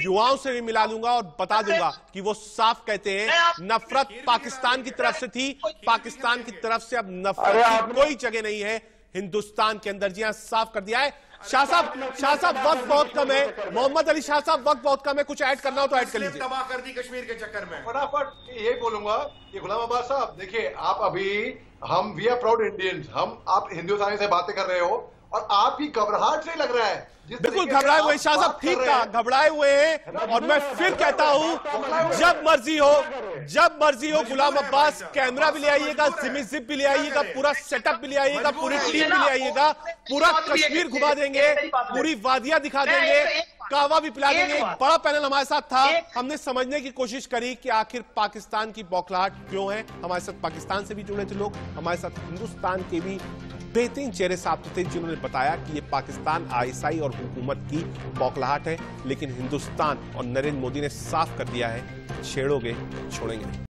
युवाओं से भी मिला लूंगा और बता दूंगा कि वो साफ कहते हैं नफरत पाकिस्तान की तरफ से थी, पाकिस्तान की तरफ से अब नफरत की कोई जगह नहीं है हिंदुस्तान के अंदर। जी हाँ, साफ कर दिया है। शाह साहब शाह साहब वक्त बहुत कम है, मोहम्मद अली शाह साहब वक्त बहुत कम है, कुछ ऐड करना हो तो ऐड कर लीजिए। तबाह कर दी कश्मीर के चक्कर में। फटाफट यही बोलूंगा कि गुलाम अब्बास साहब देखिए, आप अभी हम वी आर प्राउड इंडियंस, हम आप हिंदुस्तानी से बातें कर रहे हो और आपकी घबराहट से लग रहा है। बिल्कुल घबराए हुए शाह साहब, ठीक कहा, घबराए हुए हैं। और मैं फिर कहता हूं जब मर्जी हो जब मर्जी हो गुलाम अब्बास कैमरा भी ले आइएगा, जिमी जिप भी ले आइएगा, पूरा सेटअप भी ले आइएगा, पूरी टीम भी ले आइएगा, पूरा कश्मीर घुमा देंगे, पूरी वादियां दिखा देंगे, कावा भी पिला देंगे। एक बड़ा पैनल हमारे साथ था, हमने समझने की कोशिश करी कि आखिर पाकिस्तान की बौखलाहट क्यों है। हमारे साथ पाकिस्तान से भी जुड़े थे लोग, हमारे साथ हिंदुस्तान के भी बेहतरीन चेहरे साफ थे जिन्होंने बताया कि ये पाकिस्तान, आईएसआई और हुकूमत की बौखलाहट है। लेकिन हिंदुस्तान और नरेंद्र मोदी ने साफ कर दिया है, छेड़ोगे छोड़ेंगे।